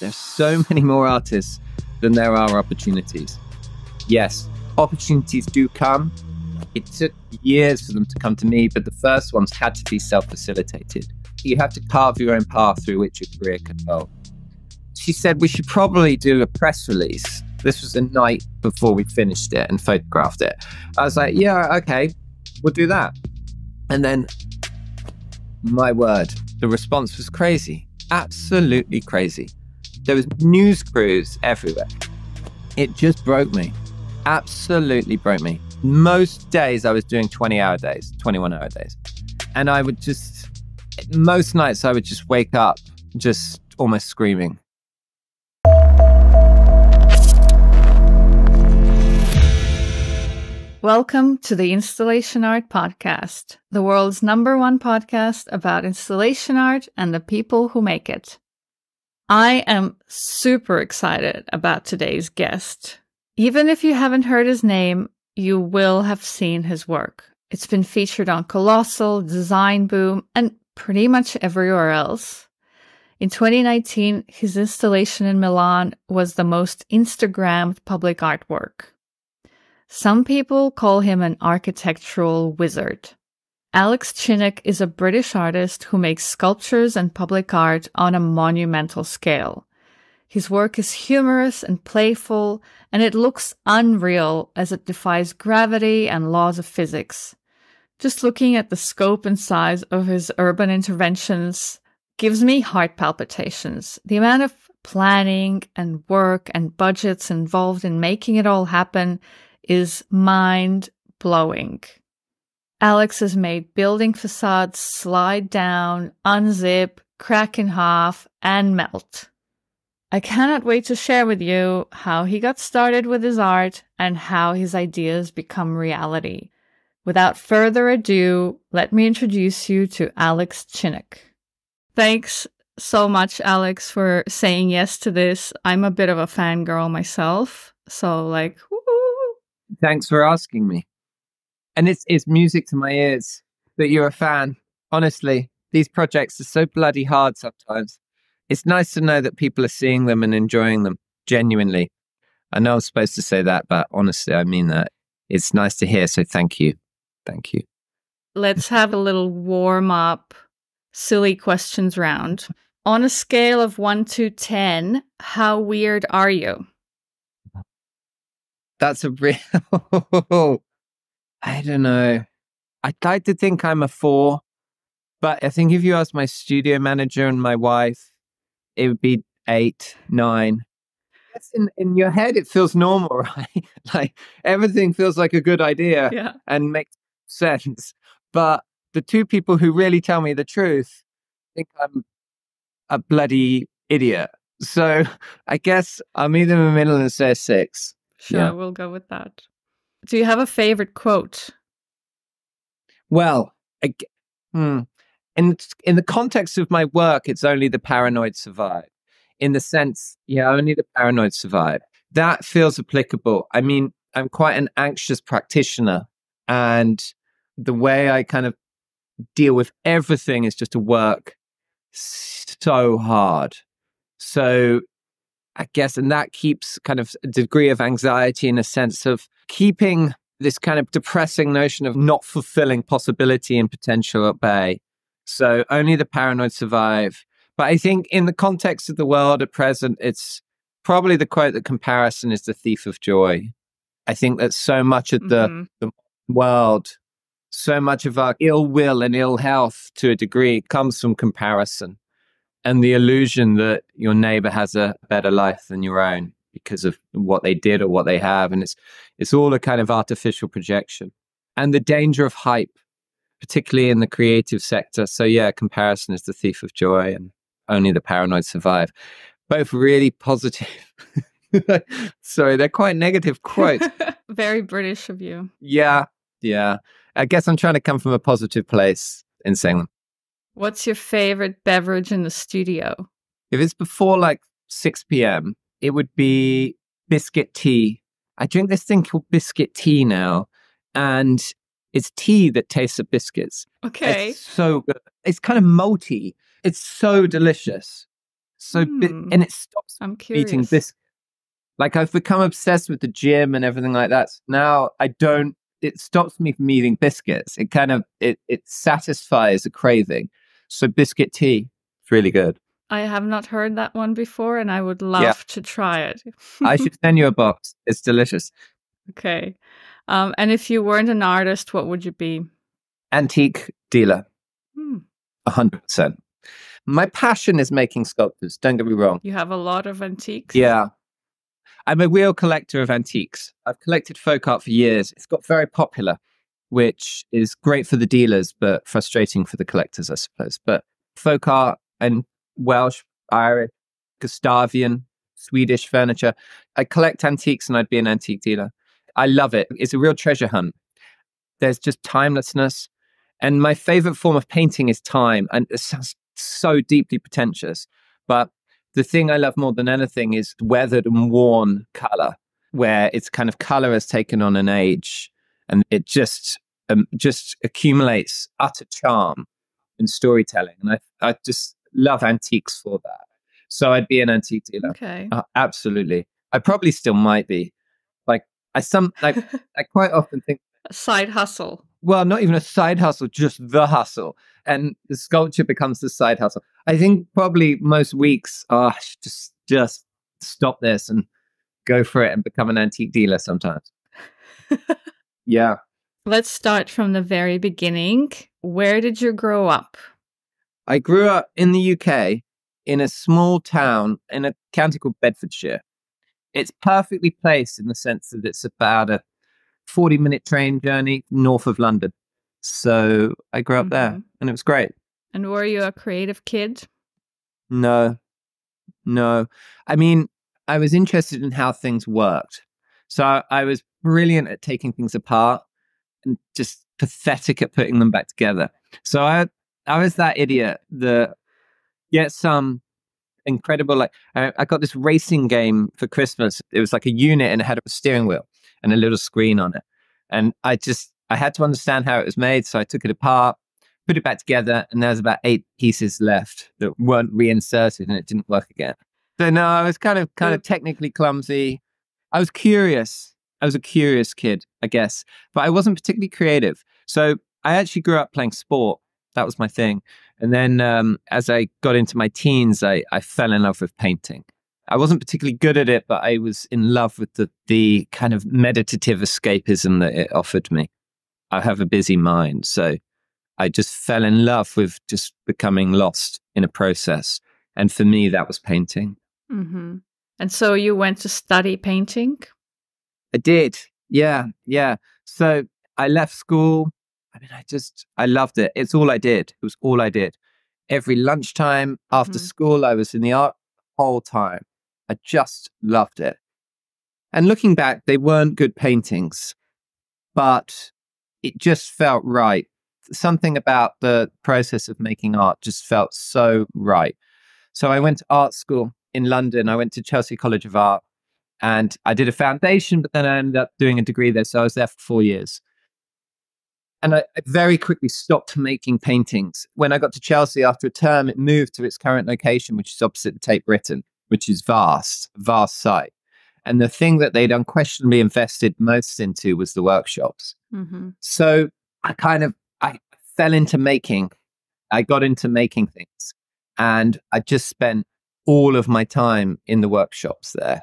There's so many more artists than there are opportunities. Yes, opportunities do come. It took years for them to come to me, but the first ones had to be self-facilitated. You have to carve your own path through which your career can evolve. She said we should probably do a press release. This was the night before we finished it and photographed it. I was like, yeah, okay, we'll do that. And then, my word, the response was crazy, absolutely crazy. There was news crews everywhere. It just broke me, absolutely broke me. Most days I was doing 20-hour days, 21-hour days. And I would just, most nights I would just wake up just almost screaming. Welcome to the Installation Art Podcast, the world's #1 podcast about installation art and the people who make it. I am super excited about today's guest. Even if you haven't heard his name, you will have seen his work. It's been featured on Colossal, Design Boom, and pretty much everywhere else. In 2019, his installation in Milan was the most Instagrammed public artwork. Some people call him an architectural wizard. Alex Chinneck is a British artist who makes sculptures and public art on a monumental scale. His work is humorous and playful, and it looks unreal as it defies gravity and laws of physics. Just looking at the scope and size of his urban interventions gives me heart palpitations. The amount of planning and work and budgets involved in making it all happen is mind-blowing. Alex has made building facades slide down, unzip, crack in half, and melt. I cannot wait to share with you how he got started with his art and how his ideas become reality. Without further ado, let me introduce you to Alex Chinneck. Thanks so much, Alex, for saying yes to this. I'm a bit of a fangirl myself, so like, thanks for asking me. And it's music to my ears that you're a fan. Honestly, these projects are so bloody hard sometimes. It's nice to know that people are seeing them and enjoying them, genuinely. I know I'm supposed to say that, but honestly, I mean that. It's nice to hear, so thank you. Thank you. Let's have a little warm-up, silly questions round. On a scale of 1 to 10, how weird are you? That's a real, I don't know. I'd like to think I'm a 4, but I think if you ask my studio manager and my wife, it would be 8, 9. That's in your head, it feels normal, right? Like everything feels like a good idea and makes sense. But the two people who really tell me the truth think I'm a bloody idiot. So I guess I'm either in the middle and say 6. Sure, yeah. We'll go with that. Do you have a favorite quote? Well, in the context of my work, it's only the paranoid survive. In the sense, yeah, only the paranoid survive. That feels applicable. I mean, I'm quite an anxious practitioner, and the way I kind of deal with everything is just to work so hard. So I guess, and that keeps kind of a degree of anxiety and a sense of keeping this kind of depressing notion of not fulfilling possibility and potential at bay. So only the paranoid survive. But I think in the context of the world at present, it's probably the quote that comparison is the thief of joy. I think that so much of the world, so much of our ill will and ill health to a degree comes from comparison. And the illusion that your neighbor has a better life than your own because of what they did or what they have. And it's all a kind of artificial projection. And the danger of hype, particularly in the creative sector. So yeah, comparison is the thief of joy and only the paranoid survive. Both really positive. Sorry, they're quite negative quotes. Very British of you. Yeah, yeah. I guess I'm trying to come from a positive place in saying them. What's your favorite beverage in the studio? If it's before like 6 p.m., it would be biscuit tea. I drink this thing called biscuit tea now, and it's tea that tastes of biscuits. Okay. It's so good. It's kind of malty. It's so delicious. So, and it stops eating biscuits. Like, I've become obsessed with the gym and everything like that. So now I don't, it stops me from eating biscuits. It kind of, it satisfies a craving. So biscuit tea, it's really good. I have not heard that one before, and I would love to try it. I should send you a box. It's delicious. Okay. And if you weren't an artist, what would you be? Antique dealer. 100%. My passion is making sculptures. Don't get me wrong. You have a lot of antiques. Yeah. I'm a real collector of antiques. I've collected folk art for years. It's got very popular, which is great for the dealers, but frustrating for the collectors, I suppose. But folk art and Welsh, Irish, Gustavian, Swedish furniture. I collect antiques, and I'd be an antique dealer. I love it. It's a real treasure hunt. There's just timelessness. And my favorite form of painting is time. And it sounds so deeply pretentious. But the thing I love more than anything is weathered and worn color, where it's kind of color has taken on an age, and it just accumulates utter charm and storytelling. And I just love antiques for that. So I'd be an antique dealer. Okay. Absolutely. I probably still might be. Like, I quite often think... A side hustle. Well, not even a side hustle, just the hustle. And the sculpture becomes the side hustle. I think probably most weeks, I should just stop this and go for it and become an antique dealer sometimes. Yeah. Let's start from the very beginning. Where did you grow up? I grew up in the UK in a small town in a county called Bedfordshire. It's perfectly placed in the sense that it's about a 40-minute train journey north of London. So I grew up there, and it was great. And were you a creative kid? No. I mean, I was interested in how things worked. So I was brilliant at taking things apart and just pathetic at putting them back together. So I was that idiot that gets some incredible, like, I got this racing game for Christmas. It was like a unit, and it had a steering wheel and a little screen on it. And I had to understand how it was made. So I took it apart, put it back together, and there was about 8 pieces left that weren't reinserted, and it didn't work again. So no, I was kind of technically clumsy. I was curious. I was a curious kid, I guess, but I wasn't particularly creative. So I actually grew up playing sport. That was my thing. And then as I got into my teens, I fell in love with painting. I wasn't particularly good at it, but I was in love with the kind of meditative escapism that it offered me. I have a busy mind, so I just fell in love with just becoming lost in a process. And for me, that was painting. Mm-hmm. And so you went to study painting? I did. Yeah. So I left school. I mean, I loved it. It's all I did. It was all I did. Every lunchtime after school, I was in the art whole time. I just loved it. And looking back, they weren't good paintings, but it just felt right. Something about the process of making art just felt so right. So I went to art school in London. I went to Chelsea College of Art, and I did a foundation, but then I ended up doing a degree there. So I was there for 4 years. And I very quickly stopped making paintings. When I got to Chelsea after a term, it moved to its current location, which is opposite the Tate Britain, which is vast site. And the thing that they'd unquestionably invested most into was the workshops. So I fell into making. I got into making things. And I just spent all of my time in the workshops there,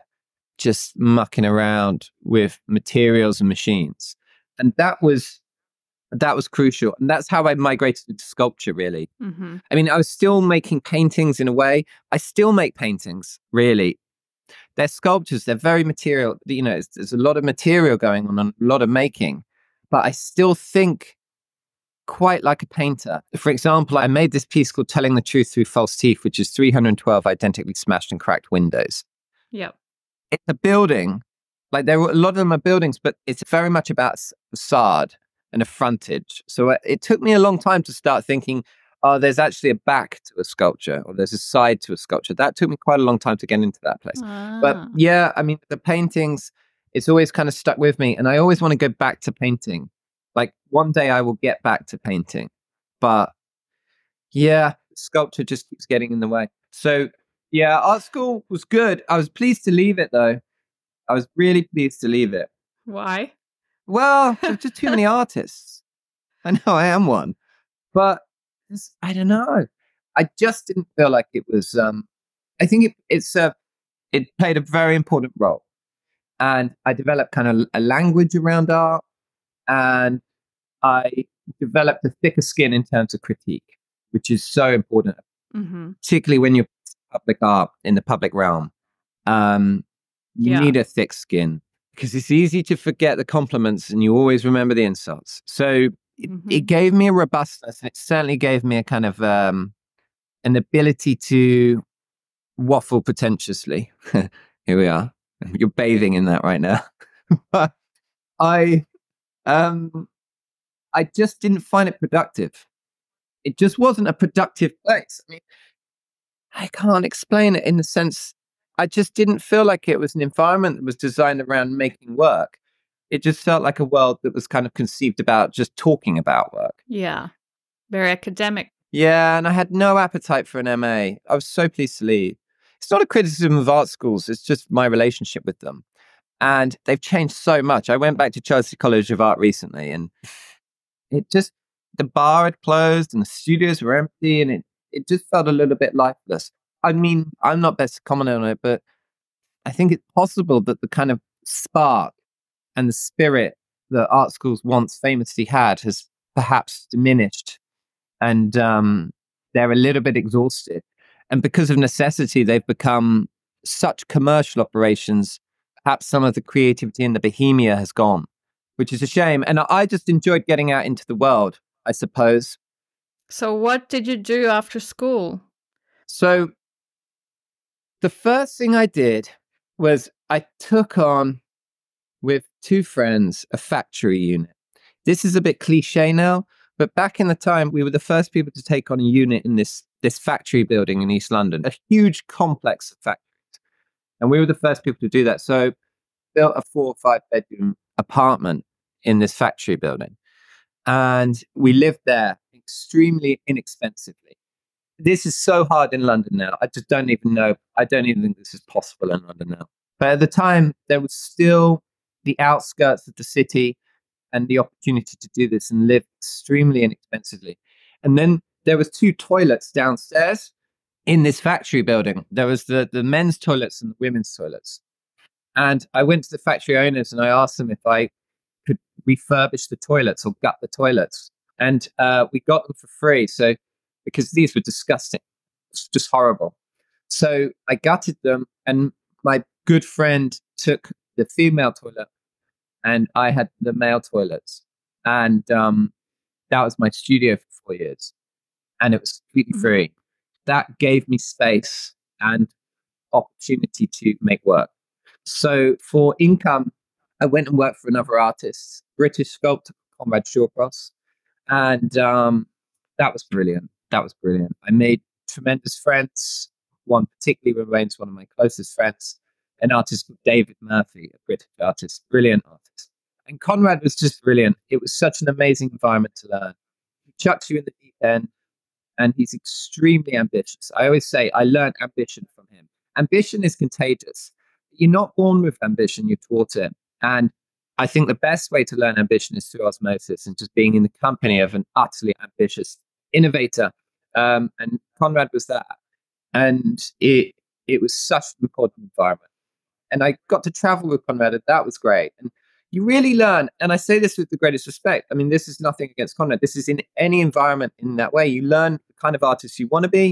just mucking around with materials and machines. And that was crucial. And that's how I migrated into sculpture, really. I mean, I was still making paintings in a way. I still make paintings, really. They're sculptures. They're very material. You know, there's a lot of material going on and a lot of making. But I still think quite like a painter. For example, I made this piece called Telling the Truth Through False Teeth, which is 312 identically smashed and cracked windows. Yep. It's a building. Like, there were a lot of them are buildings, but it's very much about facade and a frontage. So it took me a long time to start thinking, oh, there's actually a back to a sculpture, or there's a side to a sculpture. That took me quite a long time to get into that place. But yeah, I mean, the paintings, it's always kind of stuck with me. And I always want to go back to painting. Like, one day I will get back to painting. But yeah, sculpture just keeps getting in the way. So Yeah, art school was good. I was pleased to leave it, though. I was really pleased to leave it. Why? Well, there were just too many artists. I know I am one. But I don't know. I just didn't feel like it was... I think it played a very important role. And I developed kind of a language around art. And I developed a thicker skin in terms of critique, which is so important, particularly when you're public art in the public realm. You need a thick skin because it's easy to forget the compliments and you always remember the insults. So it gave me a robustness, and it certainly gave me a kind of an ability to waffle pretentiously. Here we are. You're bathing in that right now. But I just didn't find it productive. It just wasn't a productive place. I mean, I can't explain it in the sense, I just didn't feel like it was an environment that was designed around making work. It just felt like a world that was kind of conceived about just talking about work. Yeah. Very academic. Yeah. And I had no appetite for an MA. I was so pleased to leave. It's not a criticism of art schools. It's just my relationship with them. And they've changed so much. I went back to Chelsea College of Art recently, and it just, the bar had closed and the studios were empty, and it just felt a little bit lifeless. I mean, I'm not best to comment on it, but I think it's possible that the kind of spark and the spirit that art schools once famously had has perhaps diminished, and they're a little bit exhausted. And because of necessity, they've become such commercial operations, perhaps some of the creativity and the bohemia has gone, which is a shame. And I just enjoyed getting out into the world, I suppose. So what did you do after school? So the first thing I did was I took on, with two friends, a factory unit. This is a bit cliche now, but back in the time, we were the first people to take on a unit in this factory building in East London, a huge complex of factories. And we were the first people to do that. So built a 4- or 5-bedroom apartment in this factory building. And we lived there extremely inexpensively. This is so hard in London now. I just don't even know. I don't even think this is possible in London now. But at the time, there was still the outskirts of the city and the opportunity to do this and live extremely inexpensively. And then there was two toilets downstairs in this factory building. There was the men's toilets and the women's toilets. And I went to the factory owners and I asked them if I could refurbish the toilets or gut the toilets. And we got them for free, so because these were disgusting. It's just horrible. So I gutted them, and my good friend took the female toilet, and I had the male toilets. And that was my studio for 4 years, and it was completely free. That gave me space and opportunity to make work. So for income, I went and worked for another artist, British sculptor Conrad Shawcross. And that was brilliant. That was brilliant. I made tremendous friends. One particularly remains one of my closest friends, an artist called David Murphy, a British artist, brilliant artist. And Conrad was just brilliant. It was such an amazing environment to learn. He chucks you in the deep end, and he's extremely ambitious. I always say I learned ambition from him. Ambition is contagious. You're not born with ambition, you're taught it. And I think the best way to learn ambition is through osmosis and just being in the company of an utterly ambitious innovator. And Conrad was that. And it was such an important environment. And I got to travel with Conrad, and that was great. And you really learn, and I say this with the greatest respect. I mean, this is nothing against Conrad. This is in any environment in that way. You learn the kind of artist you want to be,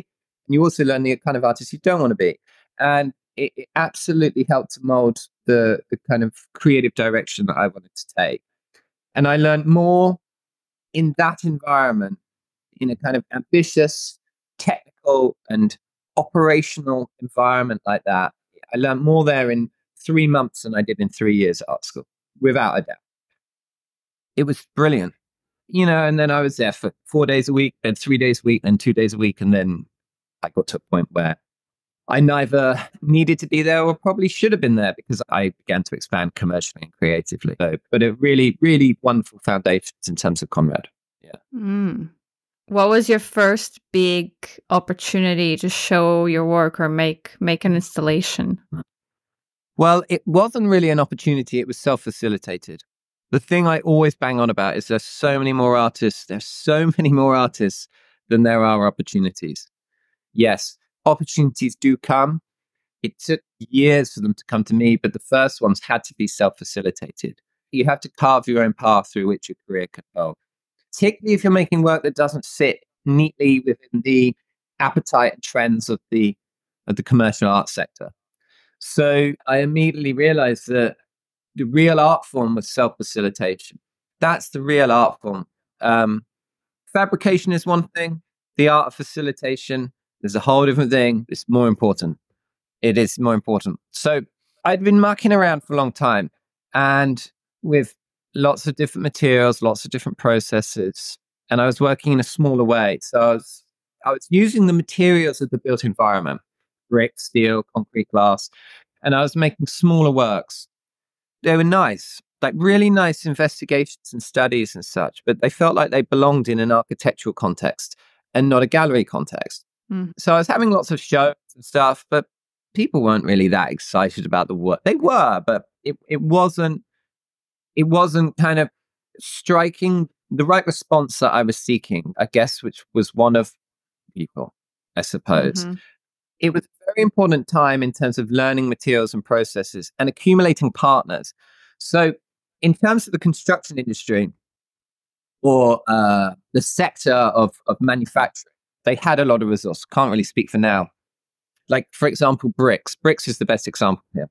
and you also learn the kind of artist you don't want to be. And it absolutely helped to mold the kind of creative direction that I wanted to take. And I learned more in that environment, in a kind of ambitious, technical and operational environment like that. I learned more there in 3 months than I did in 3 years at art school, without a doubt. It was brilliant. You know, and then I was there for 4 days a week, then 3 days a week, then 2 days a week. And then I got to a point where I neither needed to be there or probably should have been there, because I began to expand commercially and creatively. So, but a really, really wonderful foundations in terms of Conrad. Yeah. Mm. What was your first big opportunity to show your work or make an installation? Well, it wasn't really an opportunity. It was self-facilitated. The thing I always bang on about is there's so many more artists. There's so many more artists than there are opportunities. Yes, opportunities do come. It took years for them to come to me, but the first ones had to be self-facilitated. You have to carve your own path through which your career can go. Particularly if you're making work that doesn't sit neatly within the appetite and trends of the commercial art sector. So I immediately realized that the real art form was self-facilitation. That's the real art form. Fabrication is one thing. The art of facilitation is a whole different thing. It's more important. It is more important. So I'd been mucking around for a long time and with lots of different materials, lots of different processes. And I was working in a smaller way. So I was using the materials of the built environment, brick, steel, concrete, glass. And I was making smaller works. They were nice, like really nice investigations and studies and such, but they felt like they belonged in an architectural context and not a gallery context. Mm. So I was having lots of shows and stuff, but people weren't really that excited about the work. They were, but it wasn't kind of striking the right response that I was seeking, I guess, which was one of people, I suppose. Mm-hmm. It was a very important time in terms of learning materials and processes and accumulating partners. So in terms of the construction industry or the sector of manufacturing, they had a lot of resources. Can't really speak for now. Like, for example, bricks. Bricks is the best example here.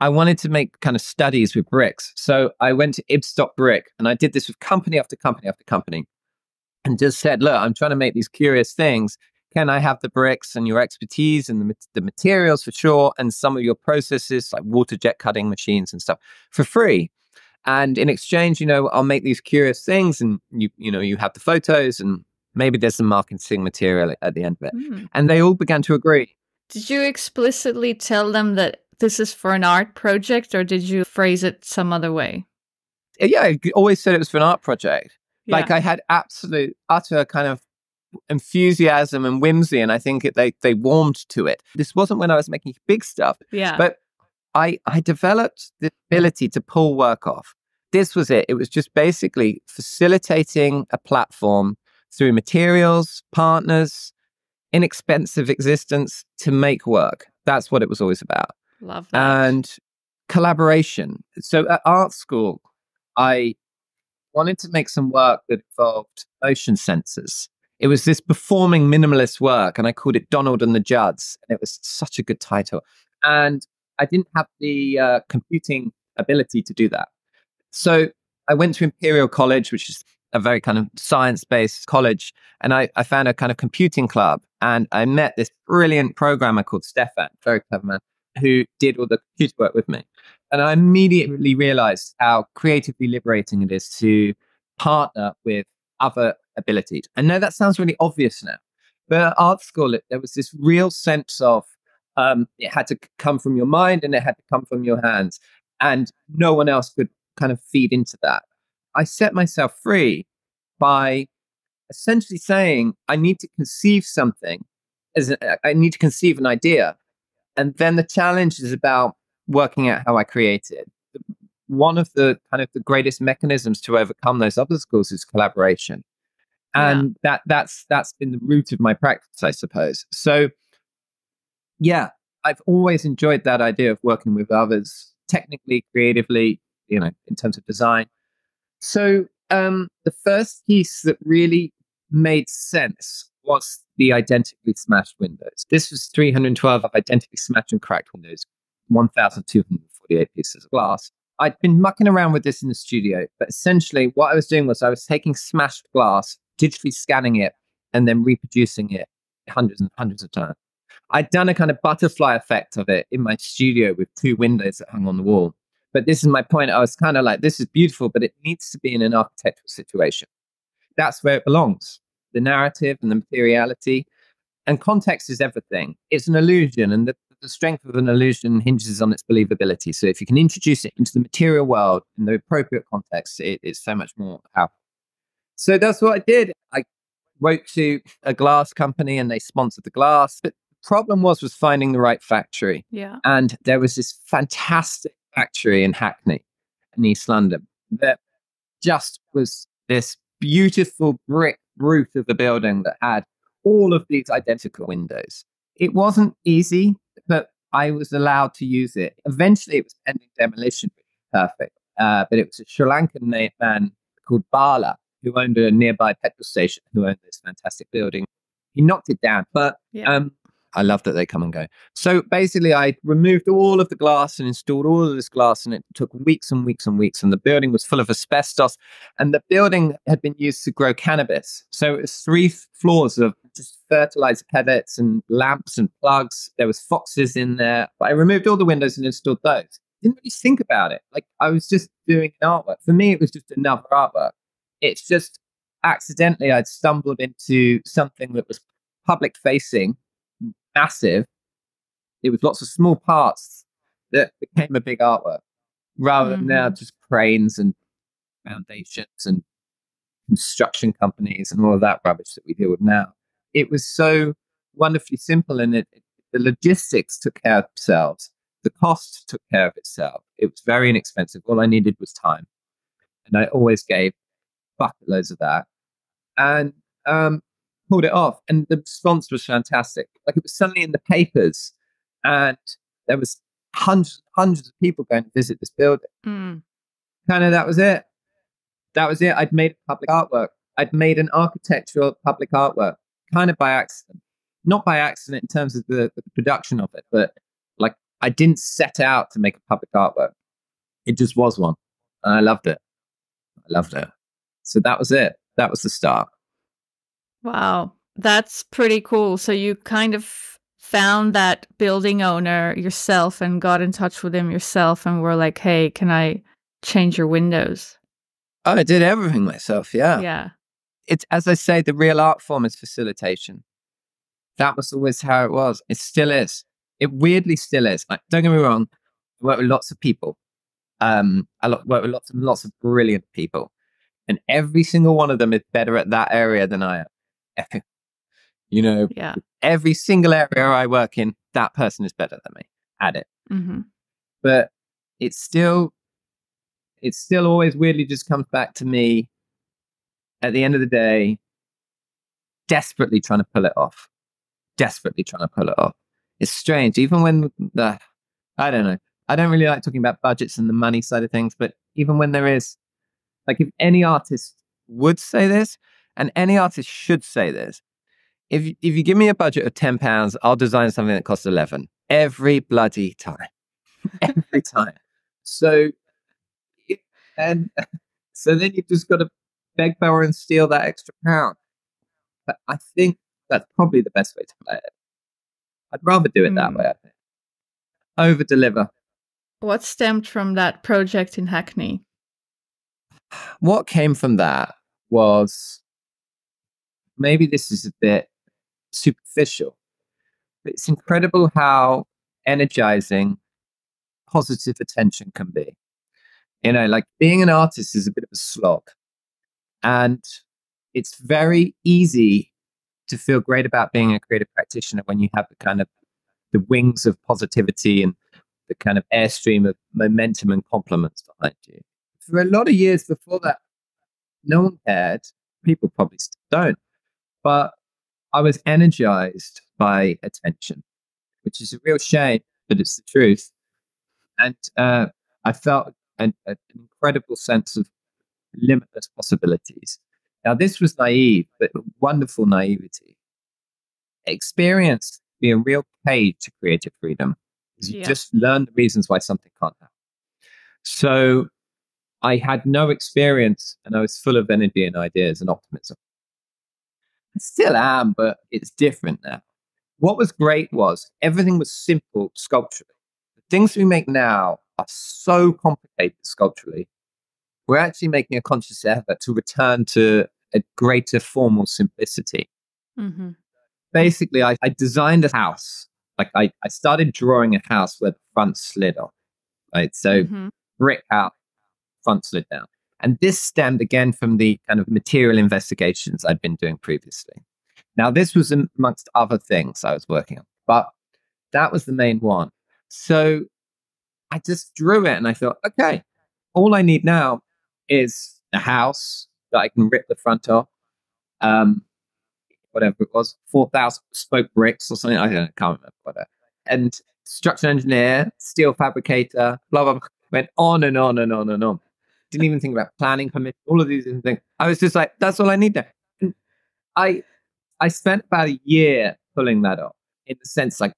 I wanted to make kind of studies with bricks. So I went to Ibstock Brick and I did this with company after company after company and just said, look, I'm trying to make these curious things. Can I have the bricks and your expertise and the materials for sure and some of your processes like water jet cutting machines and stuff for free? And in exchange, you know, I'll make these curious things and, you know, you have the photos and maybe there's some marketing material at the end of it. Mm. And they all began to agree. Did you explicitly tell them that this is for an art project, or did you phrase it some other way? Yeah, I always said it was for an art project. Yeah. Like I had utter kind of enthusiasm and whimsy, and I think they warmed to it. This wasn't when I was making big stuff, yeah. But I developed the ability to pull work off. This was it. It was just basically facilitating a platform through materials, partners, inexpensive existence to make work. That's what it was always about. Love that. And collaboration. So at art school, I wanted to make some work that involved motion sensors. It was this performing minimalist work, and I called it Donald and the Judds. And it was such a good title. And I didn't have the computing ability to do that. So I went to Imperial College, which is a very kind of science-based college. And I found a kind of computing club. And I met this brilliant programmer called Stefan, very clever man, who did all the computer work with me. And I immediately realized how creatively liberating it is to partner with other abilities. I know that sounds really obvious now, but at art school, there was this real sense of it had to come from your mind and it had to come from your hands. And no one else could kind of feed into that. I set myself free by essentially saying, I need to conceive something. I need to conceive an idea. And then the challenge is about working out how I create it. One of the kind of the greatest mechanisms to overcome those obstacles is collaboration. And yeah, that's been the root of my practice, I suppose. So, yeah, I've always enjoyed that idea of working with others, technically, creatively, you know, in terms of design. So the first piece that really made sense was the identically smashed windows. This was 312 of identically smashed and cracked windows, 1,248 pieces of glass. I'd been mucking around with this in the studio, but essentially what I was doing was I was taking smashed glass, digitally scanning it, and then reproducing it hundreds and hundreds of times. I'd done a kind of butterfly effect of it in my studio with two windows that hung on the wall. But this is my point. I was kind of like, this is beautiful, but it needs to be in an architectural situation. That's where it belongs. The narrative and the materiality and context is everything. It's an illusion, and the strength of an illusion hinges on its believability. So if you can introduce it into the material world in the appropriate context, it's so much more powerful. So that's what I did. I wrote to a glass company and they sponsored the glass. But the problem was finding the right factory. Yeah. And there was this fantastic factory in Hackney in East London that just was this beautiful brick roof of the building that had all of these identical windows. It wasn't easy, but I was allowed to use it. Eventually, it was pending demolition. Perfect. But it was a Sri Lankan man called Bala, who owned a nearby petrol station, who owned this fantastic building. He knocked it down, but I love that they come and go. So basically, I removed all of the glass and installed all of this glass, and it took weeks and weeks and weeks, and the building was full of asbestos, and the building had been used to grow cannabis. So it was 3 floors of just fertilized pellets and lamps and plugs. There was foxes in there. But I removed all the windows and installed those. Didn't really think about it. Like, I was just doing an artwork. For me, it was just another artwork. It's just accidentally I'd stumbled into something that was public-facing, massive. It was lots of small parts that became a big artwork, rather than now just cranes and foundations and construction companies and all of that rubbish that we deal with now. It was so wonderfully simple, and the logistics took care of themselves. The cost took care of itself. It was very inexpensive. All I needed was time, and I always gave bucket loads of that, and pulled it off. And the response was fantastic. Like, it was suddenly in the papers, and there was hundreds of people going to visit this building. Kind of, that was it. That was it. I'd made public artwork. I'd made an architectural public artwork, kind of by accident. Not by accident in terms of the production of it, but like, I didn't set out to make a public artwork. It just was one. And I loved it. So that was it. That was the start. Wow. That's pretty cool. So you kind of found that building owner yourself and got in touch with him yourself and were like, hey, can I change your windows? Oh, I did everything myself. Yeah. Yeah. It's, as I say, the real art form is facilitation. That was always how it was. It still is. It weirdly still is. Like, don't get me wrong, I work with lots of people. I work with lots of brilliant people. And every single one of them is better at that area than I am. You know, every single area I work in, that person is better than me at it. But it still always weirdly just comes back to me at the end of the day, desperately trying to pull it off. It's strange, even when I don't know. I don't really like talking about budgets and the money side of things, but even when there is, like, if any artist would say this, and any artist should say this, if you give me a budget of £10, I'll design something that costs 11 every bloody time, every time. So then you've just got to beg, borrow, and steal that extra £1. But I think that's probably the best way to play it. I'd rather do it that way, I think. Over deliver. What stemmed from that project in Hackney? What came from that was, maybe this is a bit superficial, but it's incredible how energizing positive attention can be. You know, like, being an artist is a bit of a slog, and it's very easy to feel great about being a creative practitioner when you have the kind of the wings of positivity and the kind of airstream of momentum and compliments behind you. For a lot of years before that, no one cared. People probably still don't. But I was energized by attention, which is a real shame, but it's the truth. And I felt an incredible sense of limitless possibilities. Now, this was naive, but wonderful naivety. Experience be a real cage to creative freedom, because you just learn the reasons why something can't happen. So I had no experience, and I was full of energy and ideas and optimism. I still am, but it's different now. What was great was everything was simple sculpturally. The things we make now are so complicated sculpturally. We're actually making a conscious effort to return to a greater formal simplicity. Basically, I designed a house. Like, I started drawing a house where the front slid off. Right? So brick out, front slid down. And this stemmed again from the kind of material investigations I'd been doing previously. Now, this was amongst other things I was working on, but that was the main one. So I just drew it and I thought, okay, all I need now is a house that I can rip the front off. Whatever it was, 4,000 spoke bricks or something. I can't remember whatever. And structural engineer, steel fabricator, blah, blah, blah. Went on and on and on and on. Didn't even think about planning permission, all of these different things. I was just like, that's all I need there. And I spent about a year pulling that off, in the sense like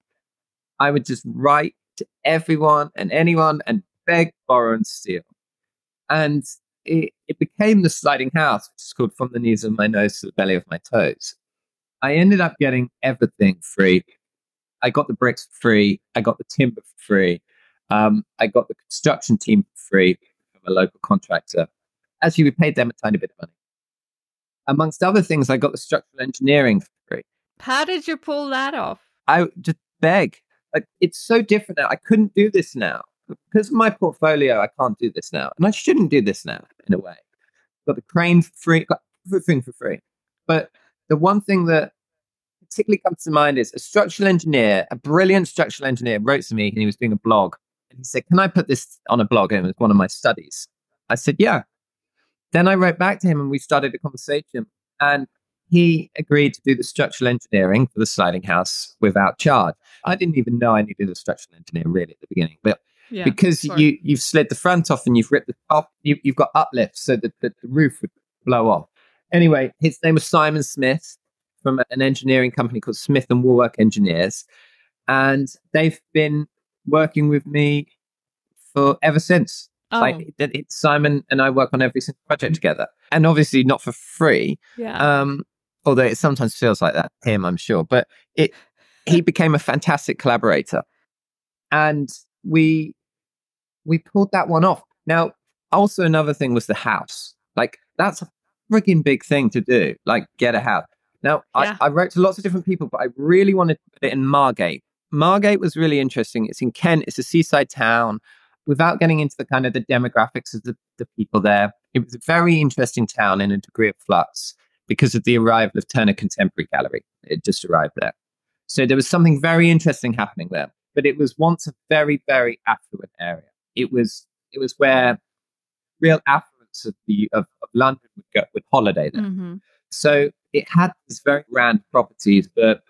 I would just write to everyone and anyone and beg, borrow and steal. And it became the sliding house, which is called From the Knees of My Nose to the Belly of My Toes. I ended up getting everything free. I got the bricks free. I got the timber free. I got the construction team free from a local contractor. Actually, we paid them a tiny bit of money. Amongst other things, I got the structural engineering free. How did you pull that off? I just beg. Like, it's so different now. I couldn't do this now. Because of my portfolio, I can't do this now. And I shouldn't do this now, in a way. Got the crane free, got everything for free. But the one thing that particularly comes to mind is a structural engineer, a brilliant structural engineer, wrote to me and he was doing a blog. And he said, can I put this on a blog? And it was one of my studies. I said, yeah. Then I wrote back to him and we started a conversation. And he agreed to do the structural engineering for the sliding house without charge. I didn't even know I needed a structural engineer really at the beginning. But yeah, because you've slid the front off and you've ripped the top, you've got uplift so that the roof would blow off. Anyway, his name was Simon Smith from an engineering company called Smith and Wallwork Engineers. And they've been working with me for ever since. Oh. Simon and I work on every single project together. And obviously not for free. Yeah. Although it sometimes feels like that, him, I'm sure. But he became a fantastic collaborator. And we pulled that one off. Now, also another thing was the house. Like, that's a freaking big thing to do, like get a house. Now, yeah. I wrote to lots of different people, but I really wanted to put it in Margate. Margate was really interesting. It's in Kent. It's a seaside town. Without getting into the kind of the demographics of the people there, it was a very interesting town in a degree of flux because of the arrival of Turner Contemporary Gallery. It just arrived there. So there was something very interesting happening there. But it was once a very, very affluent area. It was where real affluence of London would holiday there. Mm-hmm. So it had these very grand properties, but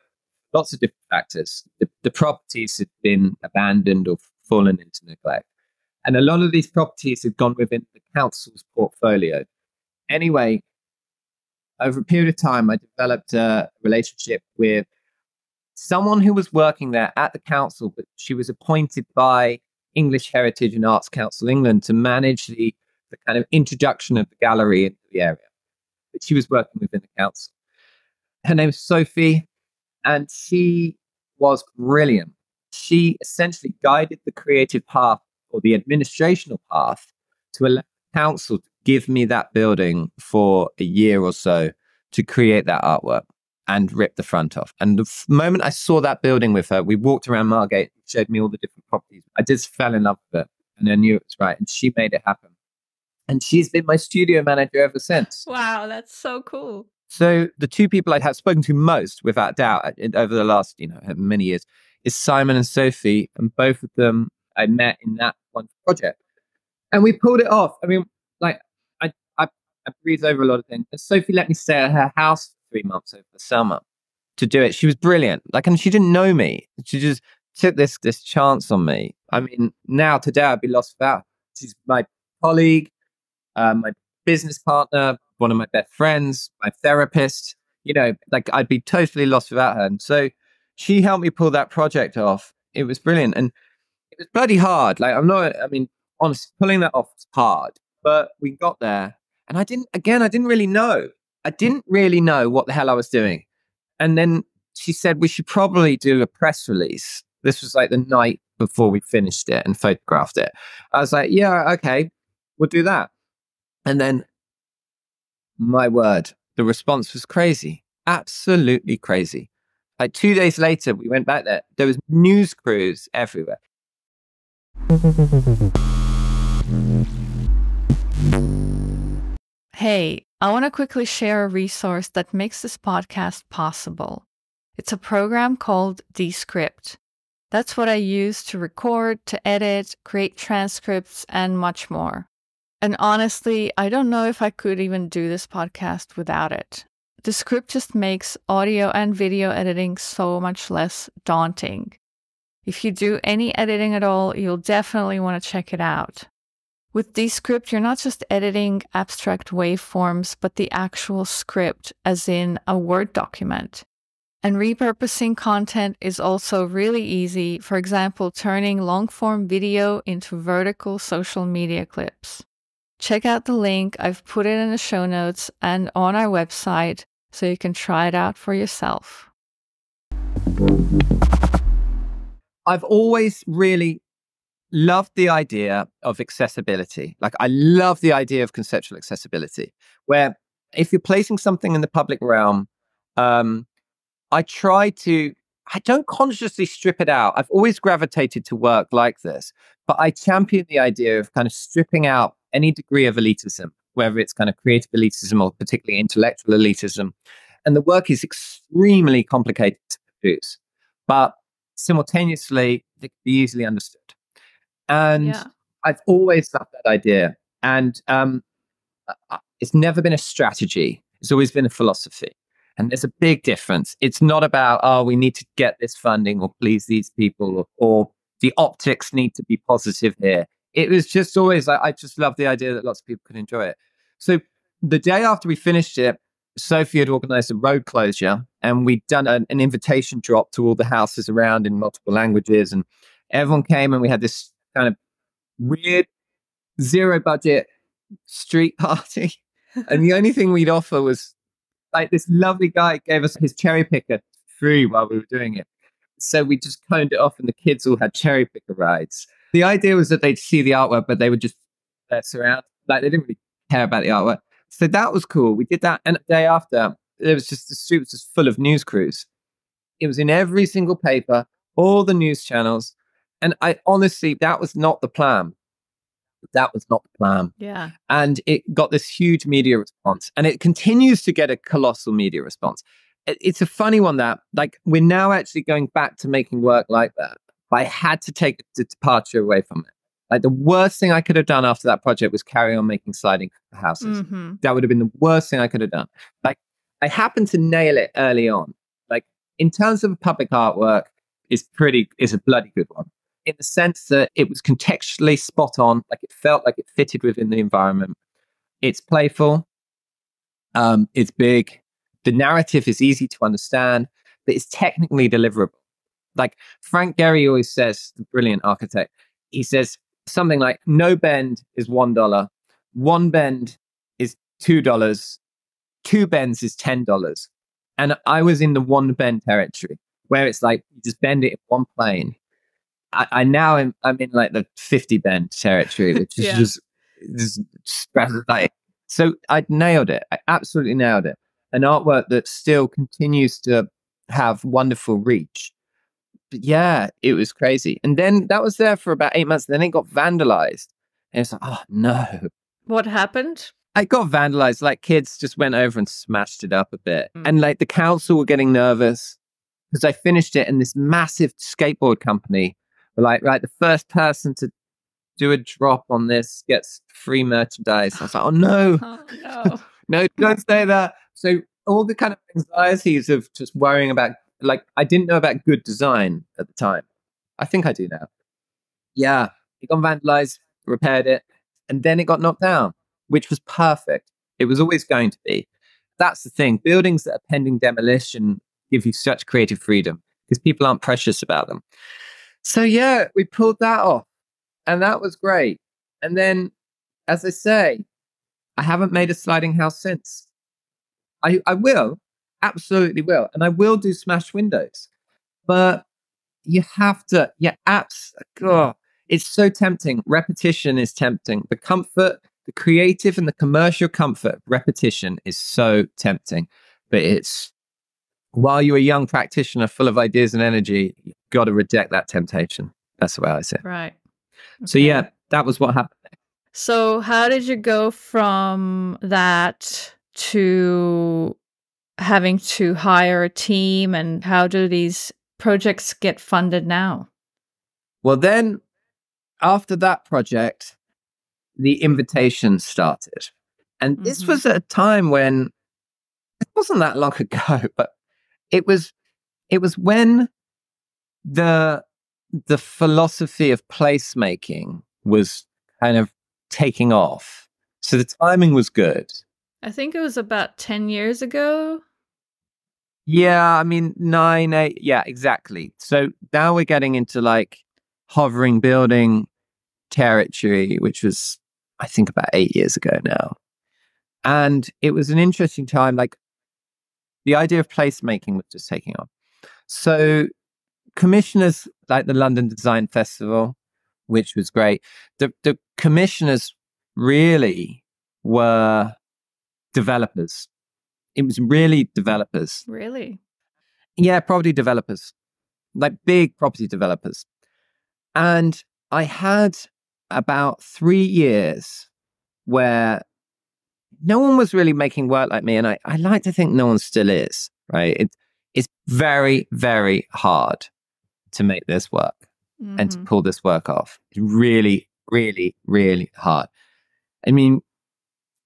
lots of different factors. The properties had been abandoned or fallen into neglect. And a lot of these properties had gone within the council's portfolio. Anyway, over a period of time, I developed a relationship with someone who was working there at the council, but she was appointed by English Heritage and Arts Council England to manage the kind of introduction of the gallery into the area. But she was working within the council. Her name is Sophie, and she was brilliant. She essentially guided the creative path or the administrational path to allow the council to give me that building for a year or so to create that artwork and rip the front off. And the moment I saw that building with her, we walked around Margate, she showed me all the different properties. I just fell in love with it and I knew it was right. And she made it happen. And she's been my studio manager ever since. Wow, that's so cool. So the two people I have spoken to most, without doubt, over the last, many years, is Simon and Sophie. And both of them I met in that one project. And we pulled it off. I mean, like, I breezed over a lot of things. And Sophie let me stay at her house 3 months over the summer to do it. She was brilliant. Like, and she didn't know me. She just took this chance on me. I mean, now today I'd be lost without her. She's my colleague, my business partner, one of my best friends, my therapist. I'd be totally lost without her. And so she helped me pull that project off. It was brilliant. And it was bloody hard. Like, honestly, pulling that off was hard, but we got there. And I didn't really know what the hell I was doing. And then she said, we should probably do a press release. This was like the night before we finished it and photographed it. I was like, yeah, okay, we'll do that. And then, my word, the response was crazy. Absolutely crazy. Like 2 days later, we went back there. There was news crews everywhere. Hey, I want to quickly share a resource that makes this podcast possible. It's a program called Descript. That's what I use to record, to edit, create transcripts, and much more. And honestly, I don't know if I could even do this podcast without it. Descript just makes audio and video editing so much less daunting. If you do any editing at all, you'll definitely want to check it out. With Descript, you're not just editing abstract waveforms, but the actual script, as in a Word document. And repurposing content is also really easy, for example, turning long-form video into vertical social media clips. Check out the link, I've put it in the show notes and on our website, so you can try it out for yourself. I've always really loved the idea of accessibility. Like, I love the idea of conceptual accessibility, where if you're placing something in the public realm, I don't consciously strip it out. I've always gravitated to work like this, but I champion the idea of kind of stripping out any degree of elitism, whether it's kind of creative elitism or particularly intellectual elitism. And the work is extremely complicated to produce, but simultaneously, they can be easily understood. And yeah. I've always loved that idea. And it's never been a strategy. It's always been a philosophy. And there's a big difference. It's not about, oh, we need to get this funding or please these people or the optics need to be positive here. It was just always, I just love the idea that lots of people could enjoy it. So the day after we finished it, Sophie had organized a road closure and we'd done an invitation drop to all the houses around in multiple languages. And everyone came and we had this kind of weird zero budget street party. And the only thing we'd offer was, like, this lovely guy gave us his cherry picker free while we were doing it. So we just coned it off and the kids all had cherry picker rides. The idea was that they'd see the artwork, but they would just mess around. Like, they didn't really care about the artwork. So that was cool. We did that. And the day after, the street was just full of news crews. It was in every single paper, all the news channels. And I honestly, that was not the plan. Yeah. And it got this huge media response, and it continues to get a colossal media response. It's a funny one that, like, we're now actually going back to making work like that. I had to take a departure away from it. Like, the worst thing I could have done after that project was carry on making sliding houses. Mm-hmm. That would have been the worst thing I could have done. Like, I happened to nail it early on. Like, in terms of public artwork, is a bloody good one. In the sense that it was contextually spot on, like it felt like it fitted within the environment. It's playful, it's big, the narrative is easy to understand, but it's technically deliverable. Like Frank Gehry always says, the brilliant architect, he says something like, no bend is $1, one bend is $2, two bends is $10. And I was in the one bend territory, where it's like, you just bend it in one plane. I'm in like the 50 bend territory, which is just like, so I nailed it. I absolutely nailed it. An artwork that still continues to have wonderful reach. But yeah, it was crazy. And then that was there for about 8 months. Then it got vandalized. And it's like, oh no. What happened? It got vandalized. Like, kids just went over and smashed it up a bit. Mm. And like the council were getting nervous because I finished it, and this massive skateboard company, like, right, the first person to do a drop on this gets free merchandise. I was like, oh no. Oh, no. No, don't say that. So all the kind of anxieties of just worrying about, like, I didn't know about good design at the time. I think I do now. Yeah. It got vandalized, repaired it, and then it got knocked down, which was perfect. It was always going to be. That's the thing. Buildings that are pending demolition give you such creative freedom because people aren't precious about them. So yeah, we pulled that off, and that was great. And then, as I say, I haven't made a sliding house since. I will, absolutely will. And I will do smashed windows, but you have to, it's so tempting. Repetition is tempting. The comfort, the creative and the commercial comfort of repetition is so tempting, but it's, while you're a young practitioner full of ideas and energy, you've got to reject that temptation. That's the way I say it. Right. Okay. So yeah, that was what happened. So how did you go from that to having to hire a team, and how do these projects get funded now? Well, then after that project, the invitation started. And this was at a time when, it wasn't that long ago, but it was when the philosophy of placemaking was kind of taking off. So the timing was good. I think it was about 10 years ago. Yeah, I mean, 9, 8. Yeah, exactly. So now we're getting into like hovering building territory, which was, I think, about 8 years ago now. And it was an interesting time. Like the idea of placemaking was just taking off. So commissioners like the London Design Festival, which was great. The commissioners really were developers. It was really developers. Really? Yeah, property developers, like big property developers. And I had about 3 years where no one was really making work like me. And I like to think no one still is, right? It's very, very hard to make this work and to pull this work off. It's really, really, really hard. I mean,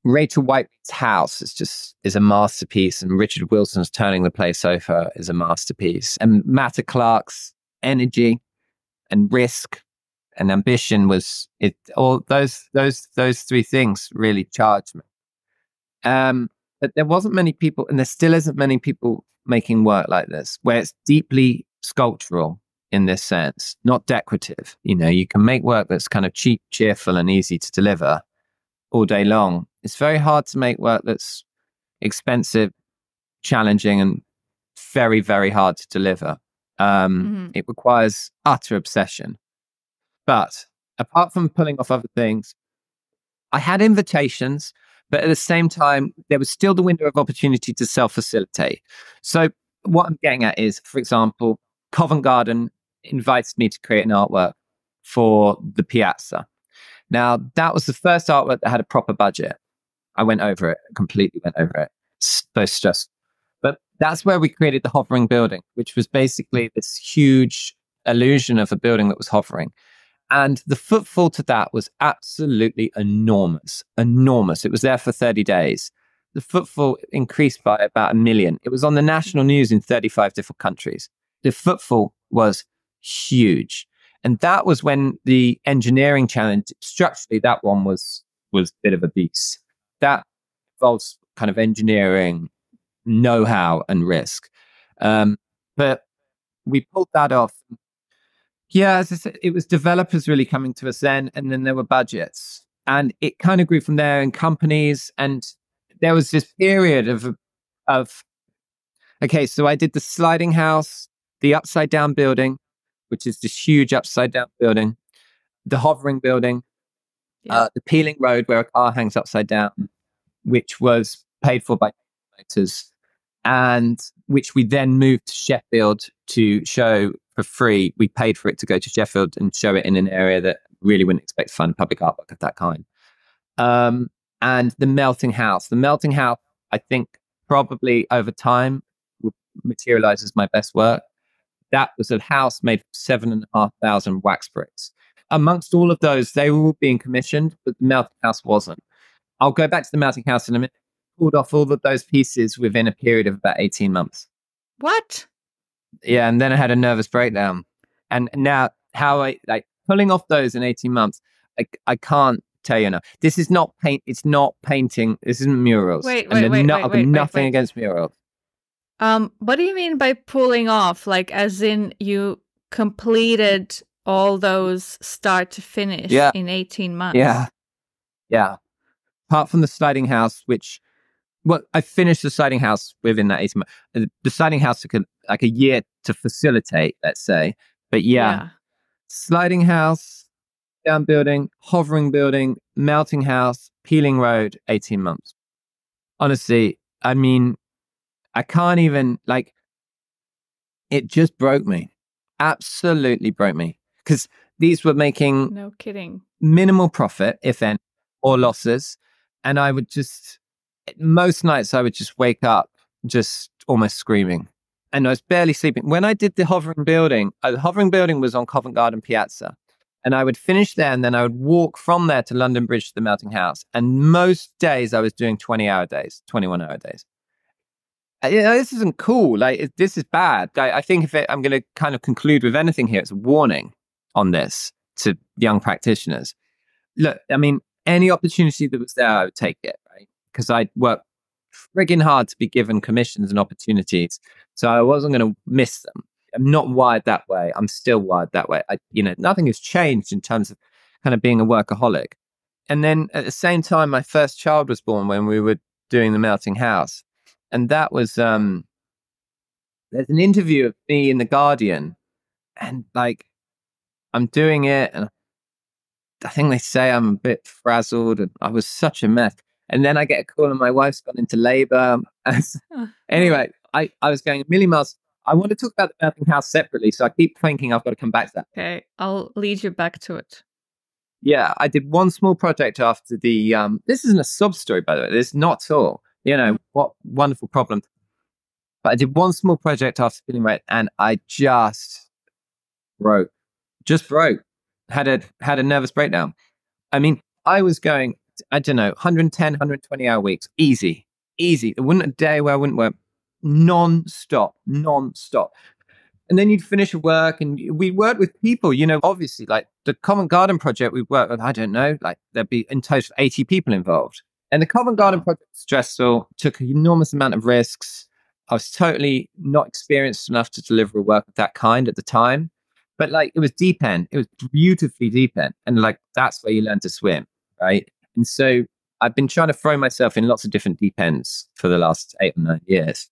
Rachel White's house is a masterpiece, and Richard Wilson's Turning the Place Over is a masterpiece. And Matta Clark's energy and risk and ambition was it. All those three things really charged me. But there wasn't many people, and there still isn't many people making work like this, where it's deeply sculptural in this sense, not decorative. You know, you can make work that's kind of cheap, cheerful, and easy to deliver all day long. It's very hard to make work that's expensive, challenging, and very, very hard to deliver. It requires utter obsession. But apart from pulling off other things, I had invitations, but at the same time, there was still the window of opportunity to self-facilitate. So what I'm getting at is, for example, Covent Garden invited me to create an artwork for the Piazza. Now, that was the first artwork that had a proper budget. I went over it, completely went over it. So stressful. But that's where we created the hovering building, which was basically this huge illusion of a building that was hovering. And the footfall to that was absolutely enormous, enormous. It was there for 30 days. The footfall increased by about 1 million. It was on the national news in 35 different countries. The footfall was huge. And that was when the engineering challenge, structurally, that one was a bit of a beast. That involves kind of engineering know-how and risk. But we pulled that off. Yeah, as I said, it was developers really coming to us then, and then there were budgets. And it kind of grew from there, in companies. And there was this period of okay, so I did the sliding house, the upside down building, which is this huge upside down building, the hovering building, the Peeling Road where a car hangs upside down, which was paid for by Motors, and which we then moved to Sheffield to show for free. We paid for it to go to Sheffield and show it in an area that really wouldn't expect to find public artwork of that kind. And the Melting House. The Melting House, I think, probably over time would materialize as my best work. That was a house made 7,500 wax bricks. Amongst all of those, they were all being commissioned, but the Melting House wasn't. I'll go back to the Melting House in a minute. Pulled off all of those pieces within a period of about 18 months. What? Yeah, and then I had a nervous breakdown. And now, how I like pulling off those in 18 months, I can't tell you enough. This is not paint. It's not painting. This isn't murals. Wait, I've got nothing against murals. What do you mean by pulling off? Like, as in you completed all those start to finish in 18 months? Yeah. Yeah. Apart from the sliding house, which, well, I finished the sliding house within that 18 months. The sliding house took like a year to facilitate, let's say. But yeah. Sliding house, down building, hovering building, Melting House, Peeling Road, 18 months. Honestly, I mean, I can't even, like, it just broke me. Absolutely broke me. Because these were making minimal profit, if any. or losses. And I would just, most nights I would just wake up just almost screaming. And I was barely sleeping. When I did the hovering building was on Covent Garden Piazza. And I would finish there and then I would walk from there to London Bridge to the Melting House. And most days I was doing 21-hour days. You know, this isn't cool. Like, this is bad. I think if I'm going to kind of conclude with anything here, it's a warning on this to young practitioners. Look, I mean, any opportunity that was there, I would take it, right? Because I'd worked friggin' hard to be given commissions and opportunities. So I wasn't going to miss them. I'm not wired that way. I'm still wired that way. Nothing has changed in terms of kind of being a workaholic. And then at the same time, my first child was born when we were doing the Melting House. And that was, there's an interview of me in The Guardian, and like, I'm doing it, and I think they say I'm a bit frazzled, and I was such a mess. And then I get a call, and my wife's gone into labor. Anyway, I was going a million miles. I want to talk about the Melting House separately, so I keep thinking I've got to come back to that. Okay, I'll lead you back to it. Yeah, I did one small project after the, this isn't a sob story, by the way, it's not at all. You know, what wonderful problem. But I did one small project after Illuminate and I just broke. Had a nervous breakdown. I mean, I was going, I don't know, 110, 120-hour weeks. Easy. There wasn't a day where I wouldn't work. Non-stop. And then you'd finish work and we worked with people, you know, obviously, like the Covent Garden project we worked with, I don't know, like there'd be in total 80 people involved. And the Covent Garden project was stressful, took an enormous amount of risks. I was totally not experienced enough to deliver a work of that kind at the time. But like, it was deep end. It was beautifully deep end. And like, that's where you learn to swim, right? And so I've been trying to throw myself in lots of different deep ends for the last 8 or 9 years.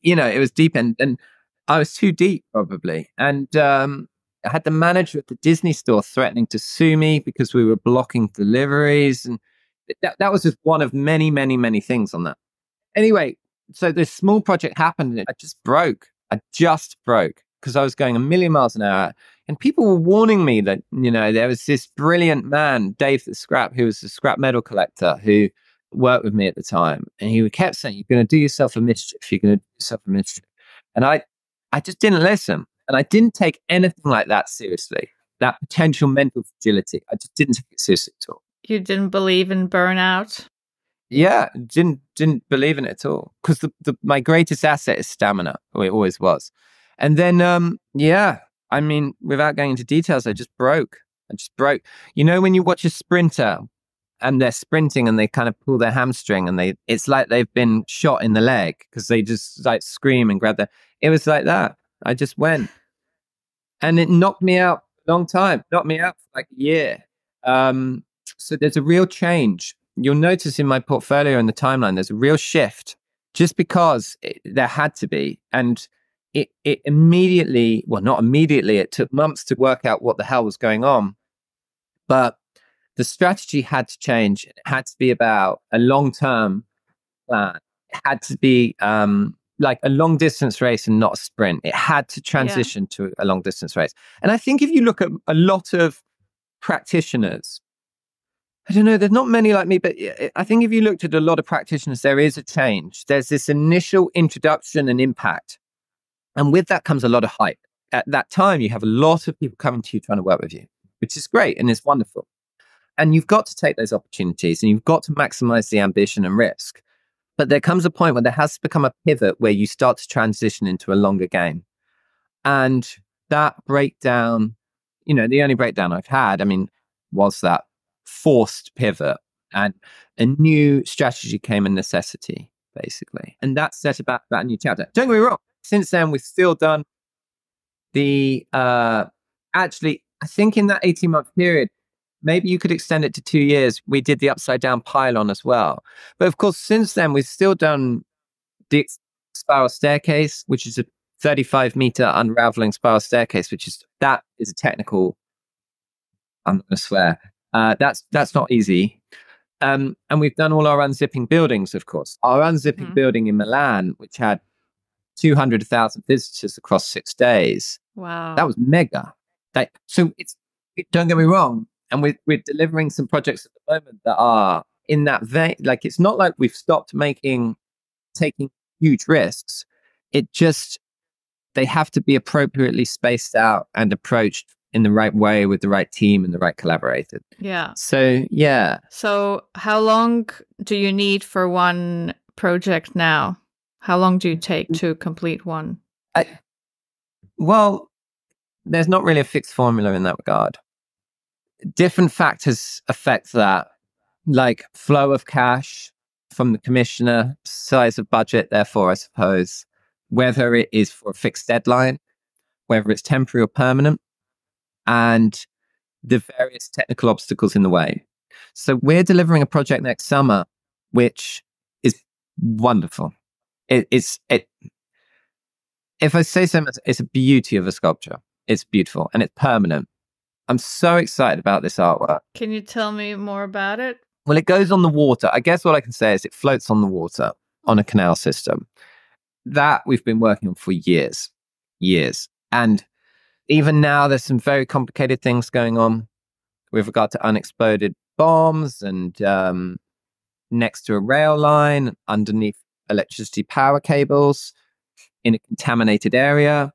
You know, it was deep end and I was too deep probably. And I had the manager at the Disney store threatening to sue me because we were blocking deliveries, and that was just one of many, many, many things on that. Anyway, so this small project happened and I just broke because I was going a million miles an hour. And people were warning me that, you know, there was this brilliant man, Dave the Scrap, who was a scrap metal collector who worked with me at the time. And he kept saying, you're going to do yourself a mischief. And I just didn't listen. And I didn't take anything like that seriously. That potential mental fragility. I just didn't take it seriously at all. You didn't believe in burnout? Yeah, didn't believe in it at all. Because my greatest asset is stamina, or it always was. And then, I mean, without going into details, I just broke. You know, when you watch a sprinter and they're sprinting and they kind of pull their hamstring and it's like they've been shot in the leg because they just like scream and grab their... It was like that. I just went. And it knocked me out a long time. Knocked me out for like a year. So there's a real change. You'll notice in my portfolio and the timeline, there's a real shift just because there had to be. And it immediately, well, not immediately, it took months to work out what the hell was going on. But the strategy had to change. It had to be about a long-term plan. It had to be like a long-distance race and not a sprint. It had to transition to a long-distance race. And I think if you look at a lot of practitioners, I don't know, there's not many like me, but I think if you looked at a lot of practitioners, there is a change. There's this initial introduction and impact. And with that comes a lot of hype. At that time, you have a lot of people coming to you trying to work with you, which is great and it's wonderful. And you've got to take those opportunities and you've got to maximize the ambition and risk. But there comes a point where there has to become a pivot where you start to transition into a longer game. And that breakdown, you know, the only breakdown I've had, I mean, was that forced pivot, and a new strategy came a necessity, basically. And that set about that new chapter. Don't get me wrong. Since then, we've still done the, actually, I think in that 18-month period, maybe you could extend it to 2 years. We did the upside down pylon as well. But of course, since then, we've still done the spiral staircase, which is a 35-meter unraveling spiral staircase, that is a technical, I'm not going to swear. That's not easy. And we've done all our unzipping buildings, of course. Our unzipping building in Milan, which had 200,000 visitors across 6 days. Wow. That was mega. Don't get me wrong. And we're delivering some projects at the moment that are in that vein. Like, it's not like we've stopped taking huge risks. It just, they have to be appropriately spaced out and approached in the right way with the right team and the right collaborator. Yeah. So, yeah. So how long do you need for one project now? How long do you take to complete one? Well, there's not really a fixed formula in that regard. Different factors affect that, like flow of cash from the commissioner, size of budget, therefore, I suppose, whether it is for a fixed deadline, whether it's temporary or permanent, and the various technical obstacles in the way. So we're delivering a project next summer, which is wonderful. If I say so much, it's a beauty of a sculpture. It's beautiful and it's permanent. I'm so excited about this artwork. Can you tell me more about it? Well, it goes on the water. I guess what I can say is it floats on the water on a canal system that we've been working on for years. And even now, there's some very complicated things going on with regard to unexploded bombs and next to a rail line, underneath electricity power cables, in a contaminated area,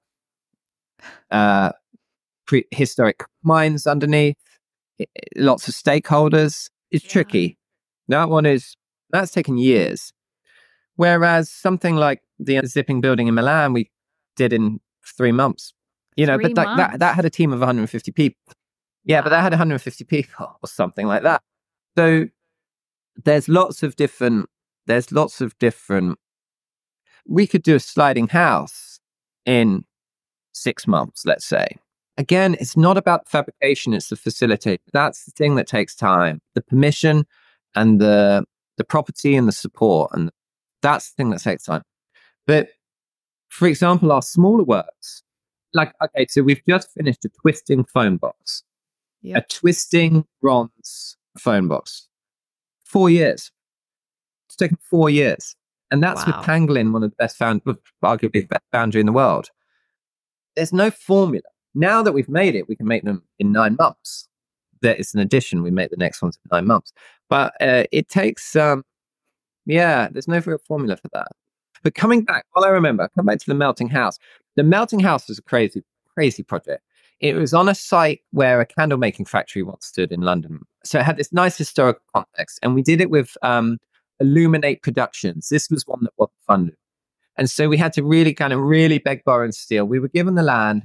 historic mines underneath, lots of stakeholders. It's tricky. That's taken years. Whereas something like the zipping building in Milan, we did in 3 months. You know, but like that had a team of 150 people. Yeah, wow. But that had 150 people or something like that. So there's lots of different. We could do a sliding house in 6 months, let's say. Again, it's not about fabrication, it's the facility. That's the thing that takes time. The permission and the property and the support, and that's the thing that takes time. But for example, our smaller works, like, okay, so we've just finished a twisting phone box. Yep. A twisting bronze phone box. 4 years. It's taken 4 years. And that's with Pangolin, one of the best arguably the best foundry in the world. There's no formula. Now that we've made it, we can make them in 9 months. There is an addition. We make the next ones in 9 months. But it takes, there's no real formula for that. But coming back, come back to the melting house. The melting house was a crazy, crazy project. It was on a site where a candle making factory once stood in London. So it had this nice historical context. And we did it with Illuminate Productions. This was one that wasn't funded. And so we had to really beg, borrow and steal. We were given the land,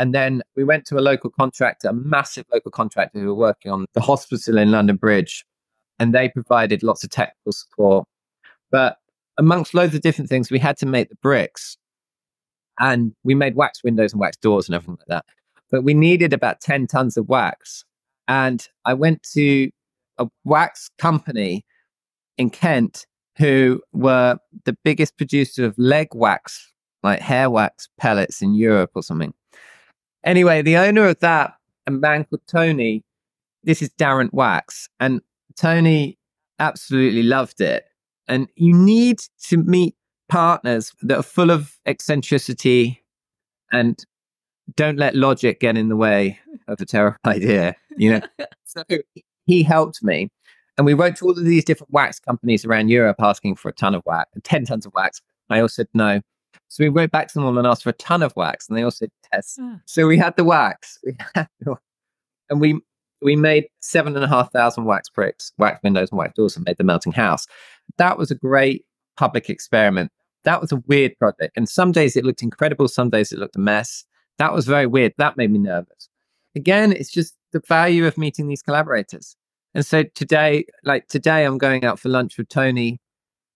and then we went to a local contractor, a massive local contractor who were working on the hospital in London Bridge. And they provided lots of technical support. But amongst loads of different things, we had to make the bricks. And we made wax windows and wax doors and everything like that. But we needed about 10 tons of wax. And I went to a wax company in Kent who were the biggest producer of leg wax, like hair wax pellets in Europe or something. Anyway, the owner of that, a man called Tony, this is Darren Wax. And Tony absolutely loved it. And you need to meet partners that are full of eccentricity and don't let logic get in the way of a terrible idea, you know? So he helped me. And we wrote to all of these different wax companies around Europe asking for 10 tons of wax. I also said no. So we wrote back to them all and asked for a ton of wax. And they all said yes. Yeah. So we had the wax. And we made 7,500 wax bricks, wax windows and wax doors, and made the melting house. That was a great public experiment. That was a weird project. And some days it looked incredible. Some days it looked a mess. That was very weird. That made me nervous. Again, it's just the value of meeting these collaborators. And so today I'm going out for lunch with Tony.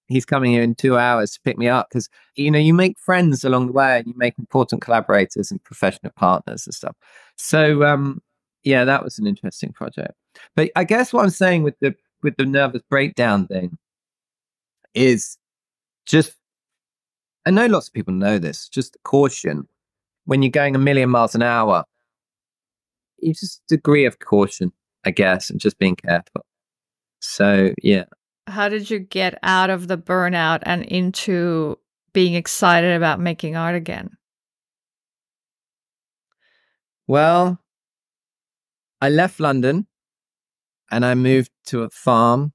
He's coming here in 2 hours to pick me up because, you know, you make friends along the way and you make important collaborators and professional partners and stuff. So, that was an interesting project. But I guess what I'm saying with the nervous breakdown thing is just, I know lots of people know this, just caution. When you're going a million miles an hour, you just degree of caution, I guess, and just being careful. So, yeah. How did you get out of the burnout and into being excited about making art again? Well, I left London and I moved to a farm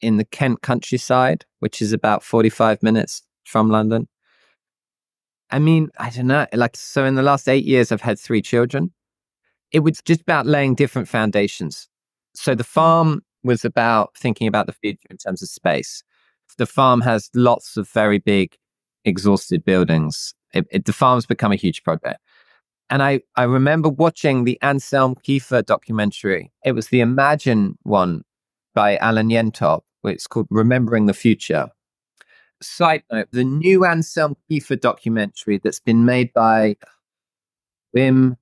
in the Kent countryside, which is about 45 minutes from London. I mean, I don't know, like, so in the last 8 years, I've had 3 children. It was just about laying different foundations. So the farm was about thinking about the future in terms of space. The farm has lots of very big, exhausted buildings. The farm's become a huge project. And I remember watching the Anselm Kiefer documentary. It was the Imagine one by Alan Yentob. It's called Remembering the Future. Side note, the new Anselm Kiefer documentary that's been made by Wim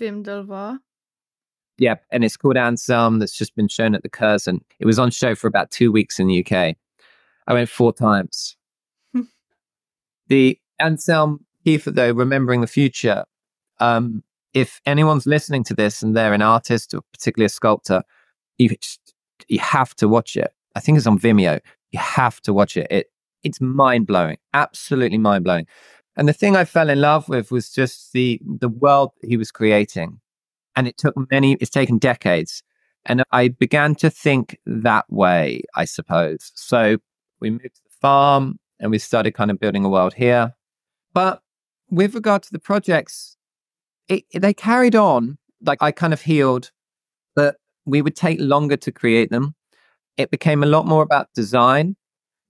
Delvar. Yeah, and it's called Anselm. That's just been shown at the Curzon. It was on show for about 2 weeks in the UK. I went 4 times. The Anselm Kiefer, though, Remembering the Future. If anyone's listening to this and they're an artist, or particularly a sculptor, you have to watch it. I think it's on Vimeo. You have to watch it. It's mind-blowing, absolutely mind-blowing. And the thing I fell in love with was just the world he was creating. And it's taken decades. And I began to think that way, I suppose. So we moved to the farm and we started kind of building a world here. But with regard to the projects, they carried on. Like, I kind of healed, but we would take longer to create them. It became a lot more about design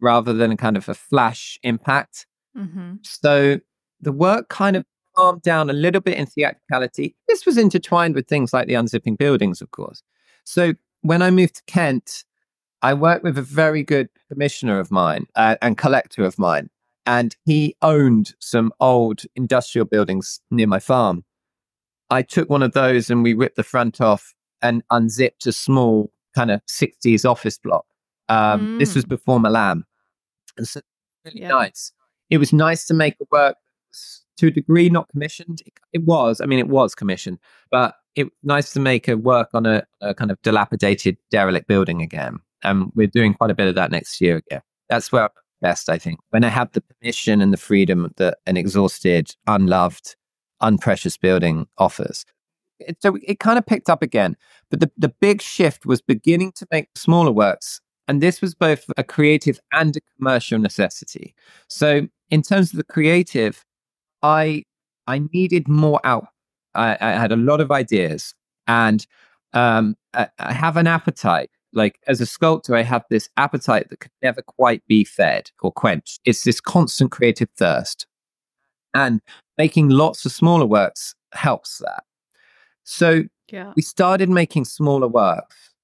rather than kind of a flash impact. Mm-hmm. So the work kind of calmed down a little bit in theatricality. This was intertwined with things like the unzipping buildings, of course. So when I moved to Kent, I worked with a very good commissioner of mine and collector of mine. And he owned some old industrial buildings near my farm. I took one of those and we ripped the front off and unzipped a small kind of 60s office block. This was before Milan. And so really nice. It was nice to make a work to a degree not commissioned. It was commissioned, but it was nice to make a work on a kind of dilapidated, derelict building again. And we're doing quite a bit of that next year again. That's where I'm best, I think. When I have the permission and the freedom that an exhausted, unloved, unprecious building offers. So it kind of picked up again. But the big shift was beginning to make smaller works. And this was both a creative and a commercial necessity. So in terms of the creative, I needed more out. I had a lot of ideas. And I have an appetite. Like, as a sculptor, I have this appetite that could never quite be fed or quenched. It's this constant creative thirst. And making lots of smaller works helps that. So we started making smaller works,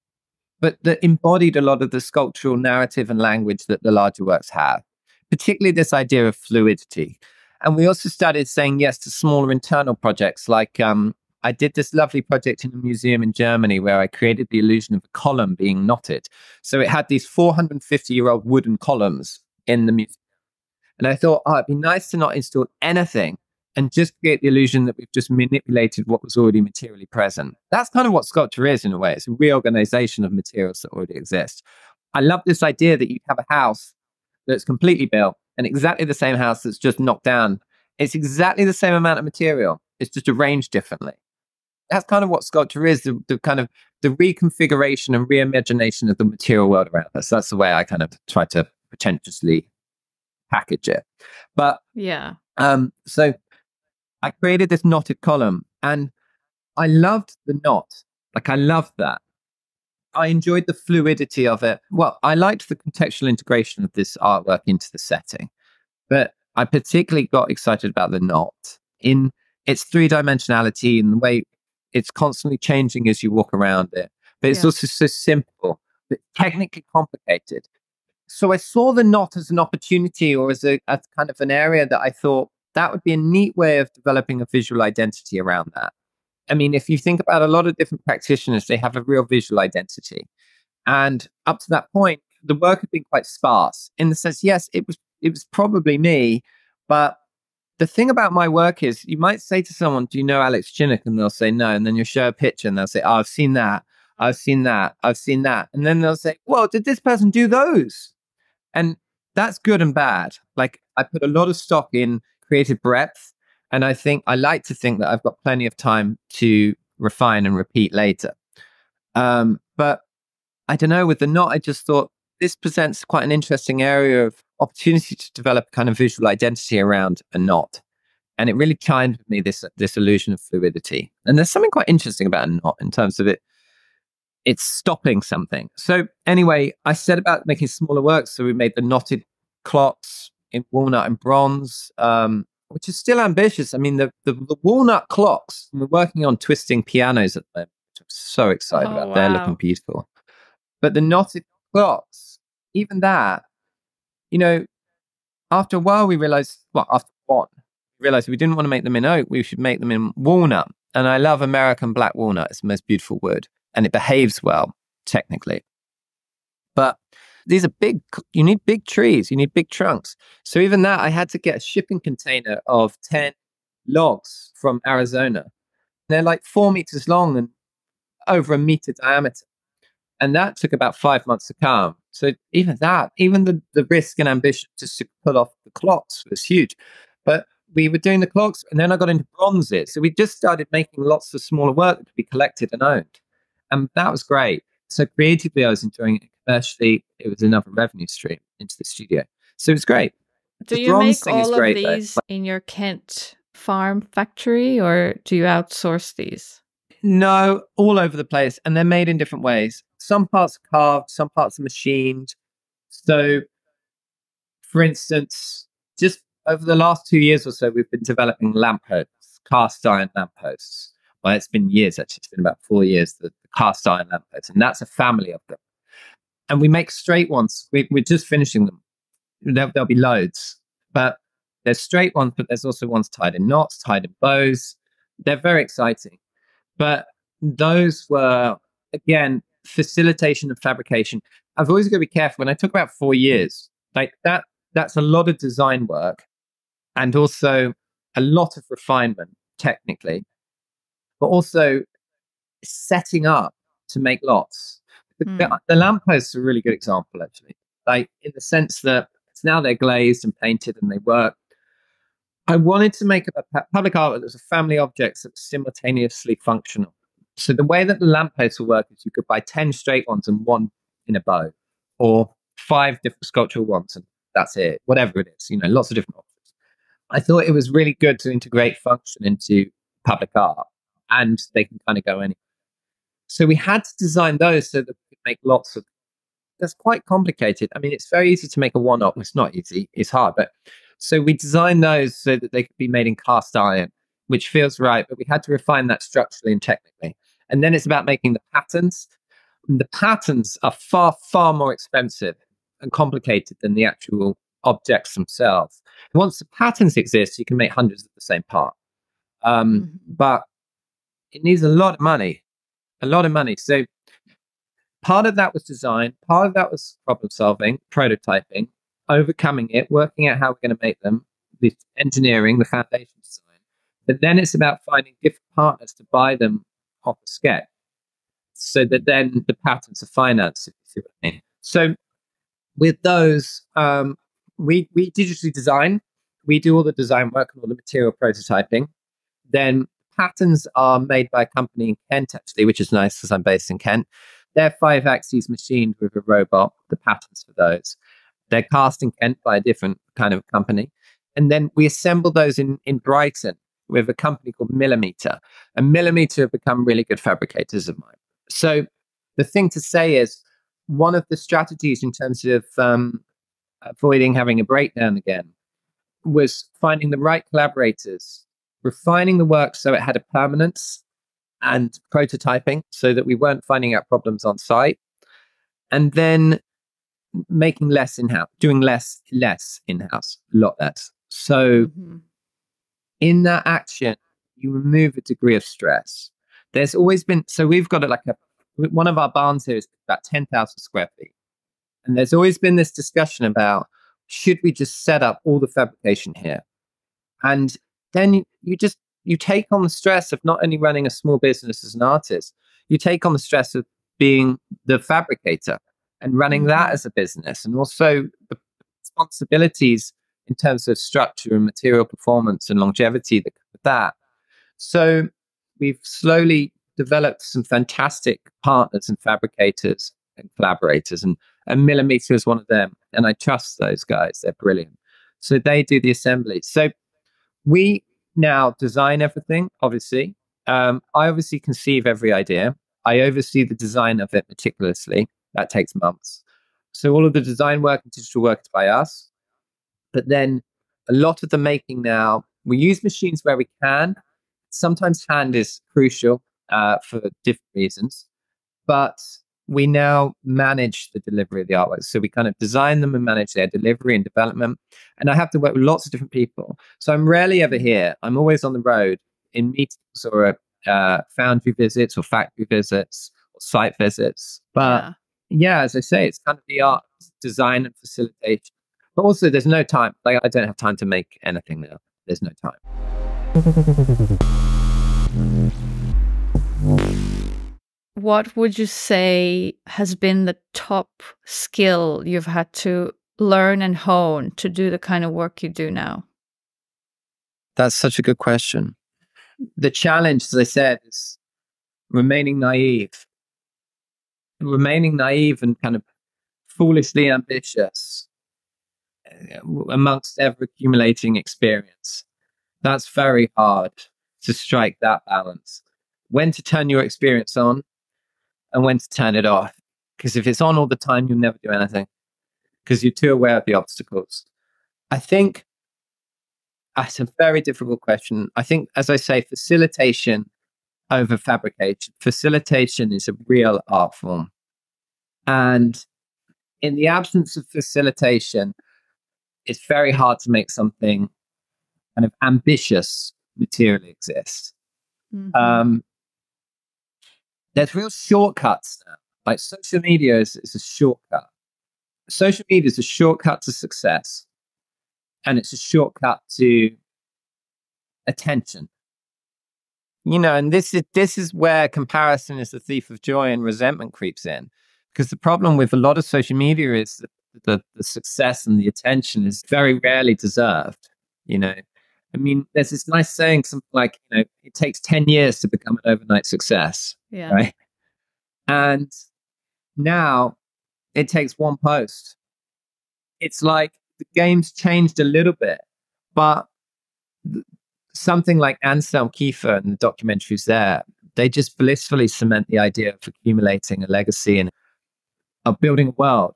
but that embodied a lot of the sculptural narrative and language that the larger works have, particularly this idea of fluidity. And we also started saying yes to smaller internal projects. Like I did this lovely project in a museum in Germany where I created the illusion of a column being knotted. So it had these 450-year-old wooden columns in the museum. And I thought, it'd be nice to not install anything and just create the illusion that we've just manipulated what was already materially present. That's kind of what sculpture is in a way. It's a reorganization of materials that already exist. I love this idea that you have a house that's completely built and exactly the same house that's just knocked down. It's exactly the same amount of material. It's just arranged differently. That's kind of what sculpture is, the kind of the reconfiguration and reimagination of the material world around us. That's the way I kind of try to pretentiously package it. But so I created this knotted column and I loved the knot. Like, I loved that. I enjoyed the fluidity of it. Well, I liked the contextual integration of this artwork into the setting, but I particularly got excited about the knot in its 3-dimensionality and the way it's constantly changing as you walk around it. But it's also so simple, but technically complicated. So I saw the knot as an opportunity or as kind of an area that I thought, that would be a neat way of developing a visual identity around that. I mean, if you think about a lot of different practitioners, they have a real visual identity. And up to that point, the work had been quite sparse in the sense, yes, it was probably me. But the thing about my work is you might say to someone, do you know Alex Chinneck? And they'll say no. And then you'll show a picture and they'll say, I've seen that. I've seen that. I've seen that. And then they'll say, well, did this person do those? And that's good and bad. Like, I put a lot of stock in creative breadth. And I like to think that I've got plenty of time to refine and repeat later. But I don't know, with the knot, I just thought this presents quite an interesting area of opportunity to develop a kind of visual identity around a knot. And it really chimed with me, this illusion of fluidity. And there's something quite interesting about a knot in terms of it's stopping something. So anyway, I set about making smaller works. So we made the knotted clocks in walnut and bronze, which is still ambitious. I mean, the walnut clocks, we're working on twisting pianos at the moment, which I'm so excited about. Wow. They're looking beautiful. But the knotted clocks, even that, you know, after a while we realized, well, after one, realized we didn't want to make them in oak, we should make them in walnut. And I love American black walnut. It's the most beautiful wood and it behaves well technically, but these are big, you need big trees, you need big trunks. So even that, I had to get a shipping container of 10 logs from Arizona. They're like 4 meters long and over 1 meter diameter, and that took about 5 months to come. So even that, even the risk and ambition just to pull off the clocks was huge. But we were doing the clocks, and then I got into bronzes. So we just started making lots of smaller work that could be collected and owned. And that was great. So creatively, I was enjoying it. Commercially, it was another revenue stream into the studio. So it was great. Do you make all of these in your Kent farm factory, or do you outsource these? No, all over the place. And they're made in different ways. Some parts are carved, some parts are machined. So, for instance, just over the last 2 years or so, we've been developing lampposts, cast iron lampposts. Well, it's been years, actually. It's been about 4 years, the cast iron lampposts. And that's a family of them. And we make straight ones. We're just finishing them. There'll be loads. But there's straight ones, but there's also ones tied in knots, tied in bows. They're very exciting. But those were, again, facilitation and fabrication. I've always got to be careful. When I talk about 4 years, like that's a lot of design work. And also a lot of refinement technically, but also setting up to make lots. The lampposts are a really good example, actually, like in the sense that it's now they're glazed and painted and they work. I wanted to make a public art that was a family objects that's simultaneously functional. So the way that the lampposts will work is you could buy 10 straight ones and one in a bow, or 5 different sculptural ones and that's it, whatever it is, you know, lots of different options. I thought it was really good to integrate function into public art, and they can kind of go anywhere. So we had to design those so that we could make lots of. That's quite complicated. I mean, it's very easy to make a one-off. It's not easy. It's hard. But so we designed those so that they could be made in cast iron, which feels right. But we had to refine that structurally and technically. And then it's about making the patterns. And the patterns are far, far more expensive and complicated than the actual objects themselves. And once the patterns exist, you can make hundreds of the same part. But it needs a lot of money. So part of that was design. Part of that was problem solving, prototyping, overcoming it, working out how we're going to make them, the engineering, the foundation design. But then it's about finding different partners to buy them off a sketch so that then the patterns are financed, if you see what I mean. So with those, we digitally design. We do all the design work and all the material prototyping. Then patterns are made by a company in Kent, actually, which is nice because I'm based in Kent. They're 5-axis machined with a robot, the patterns for those. They're cast in Kent by a different kind of company. And then we assemble those in Brighton with a company called Millimeter. And Millimeter have become really good fabricators of mine. So the thing to say is, one of the strategies in terms of avoiding having a breakdown again was finding the right collaborators, refining the work so it had a permanence, and prototyping so that we weren't finding out problems on site, and then making less in-house, doing less in-house, a lot less. So in that action, you remove a degree of stress. There's always been, so we've got one of our barns here is about 10,000 square feet. And there's always been this discussion about, should we just set up all the fabrication here? And then you take on the stress of not only running a small business as an artist, you take on the stress of being the fabricator and running that as a business. And also the responsibilities in terms of structure and material performance and longevity that come with that. So we've slowly developed some fantastic partners and fabricators and collaborators, and Millimeter is one of them. And I trust those guys. They're brilliant. So they do the assembly. So we now design everything, obviously. I obviously conceive every idea. I oversee the design of it meticulously. That takes months. So all of the design work and digital work is by us. But then a lot of the making now, we use machines where we can. Sometimes hand is crucial for different reasons. But we now manage the delivery of the artworks. So we kind of design them and manage their delivery and development. And I have to work with lots of different people. So I'm rarely ever here. I'm always on the road in meetings or foundry visits or factory visits or site visits. But yeah, as I say, it's kind of the art design and facilitation. But also there's no time. Like I don't have time to make anything now. There's no time. What would you say has been the top skill you've had to learn and hone to do the kind of work you do now? That's such a good question. The challenge, as I said, is remaining naive. Remaining naive and kind of foolishly ambitious amongst ever accumulating experience. That's very hard to strike that balance. When to turn your experience on and when to turn it off. Because if it's on all the time, you'll never do anything because you're too aware of the obstacles. I think that's a very difficult question. I think, as I say, facilitation over fabrication. Facilitation is a real art form. And in the absence of facilitation, it's very hard to make something kind of ambitious materially exist. Mm-hmm. There's real shortcuts now. Like social media is a shortcut. Social media is a shortcut to success. And it's a shortcut to attention. You know, and this is where comparison is the thief of joy and resentment creeps in. Because the problem with a lot of social media is that the success and the attention is very rarely deserved, you know. I mean, there's this nice saying, something like, you know, it takes 10 years to become an overnight success, right? And now it takes one post. It's like the game's changed a little bit, but something like Anselm Kiefer and the documentaries there, they just blissfully cement the idea of accumulating a legacy and of building a world.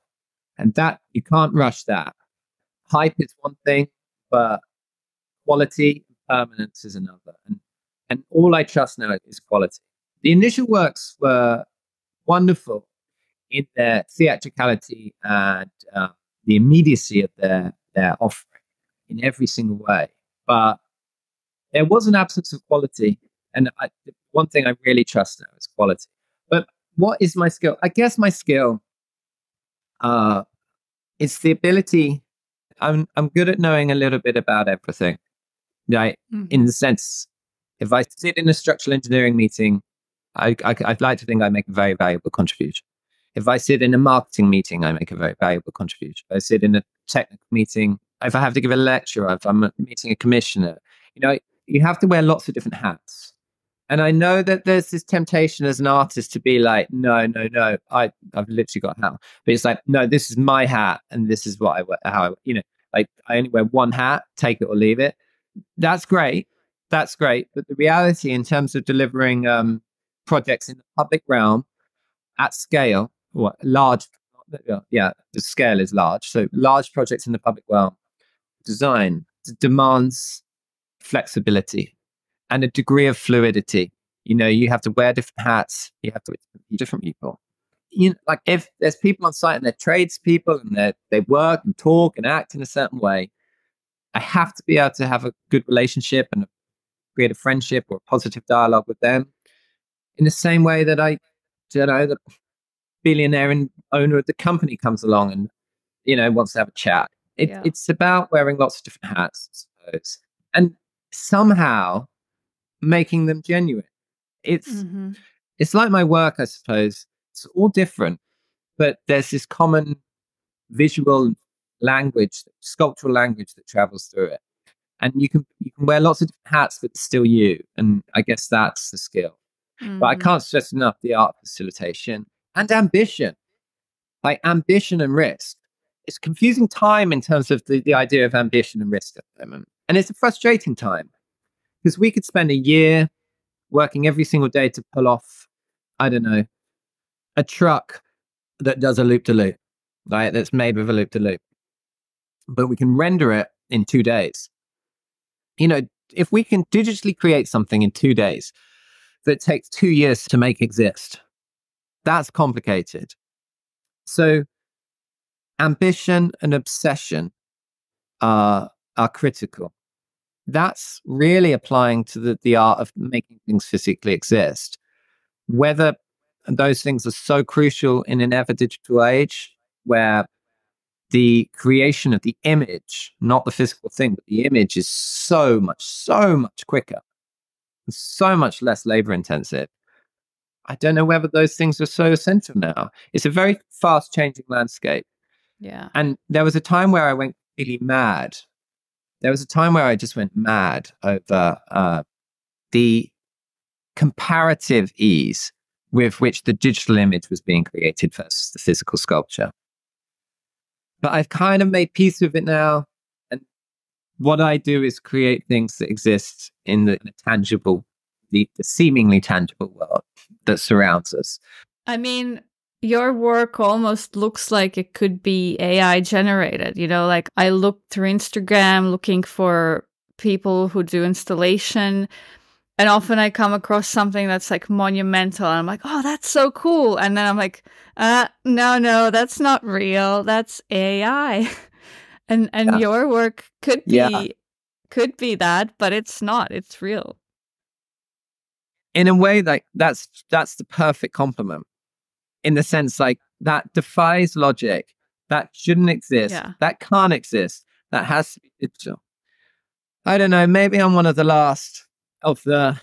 And that, you can't rush that. Hype is one thing, but quality and permanence is another. And all I trust now is quality. The initial works were wonderful in their theatricality and the immediacy of their offering in every single way. But there was an absence of quality. And one thing I really trust now is quality. But what is my skill? I guess my skill, it's the ability. I'm good at knowing a little bit about everything. Right. In the sense, if I sit in a structural engineering meeting, I'd like to think I make a very valuable contribution. If I sit in a marketing meeting, I make a very valuable contribution. If I sit in a technical meeting, if I have to give a lecture, or if I'm meeting a commissioner, you know, you have to wear lots of different hats. And I know that there's this temptation as an artist to be like, no, I've literally got a hat. But it's like, no, this is my hat, and this is what I wear, how I, you know, like I only wear one hat, take it or leave it. That's great. But the reality in terms of delivering projects in the public realm at scale, or large, the scale is large. So large projects in the public realm, design demands flexibility and a degree of fluidity. You know, you have to wear different hats. You have to be different people. You know, like if there's people on site and they're tradespeople and they work and talk and act in a certain way, I have to be able to have a good relationship and create a friendship or a positive dialogue with them in the same way that I, you know, the billionaire and owner of the company comes along and, you know, wants to have a chat. It's about wearing lots of different hats, I suppose, and somehow making them genuine. It's like my work, I suppose. It's all different, but there's this common visual language, sculptural language that travels through it, and you can wear lots of different hats, but it's still you. And I guess that's the skill. Mm-hmm. But I can't stress enough the art facilitation and ambition, like ambition and risk. It's confusing time in terms of the idea of ambition and risk at the moment. And it's a frustrating time because we could spend a year working every single day to pull off, I don't know, a truck that does a loop-to-loop, right? That's made with a loop-to-loop. But we can render it in 2 days. You know, if we can digitally create something in 2 days that takes 2 years to make exist, that's complicated. So ambition and obsession are critical. That's really applying to the art of making things physically exist. Whether those things are so crucial in an ever-digital age where the creation of the image, not the physical thing, but the image is so much quicker, and so much less labor-intensive. I don't know whether those things are so essential now. It's a very fast-changing landscape. Yeah. And there was a time where I went really mad. There was a time where I just went mad over the comparative ease with which the digital image was being created versus the physical sculpture. But I've kind of made peace with it now. And what I do is create things that exist in the tangible, the seemingly tangible world that surrounds us. I mean, your work almost looks like it could be AI generated. You know, like I looked through Instagram looking for people who do installation. And often I come across something that's like monumental. And I'm like, oh, that's so cool. And then I'm like, no, that's not real. That's AI. and yeah. Your work could be that, but it's not. It's real. In a way, like that's the perfect compliment. In the sense, like that defies logic. That shouldn't exist. Yeah. That can't exist. That has to be digital. I don't know. Maybe I'm one of the last of the,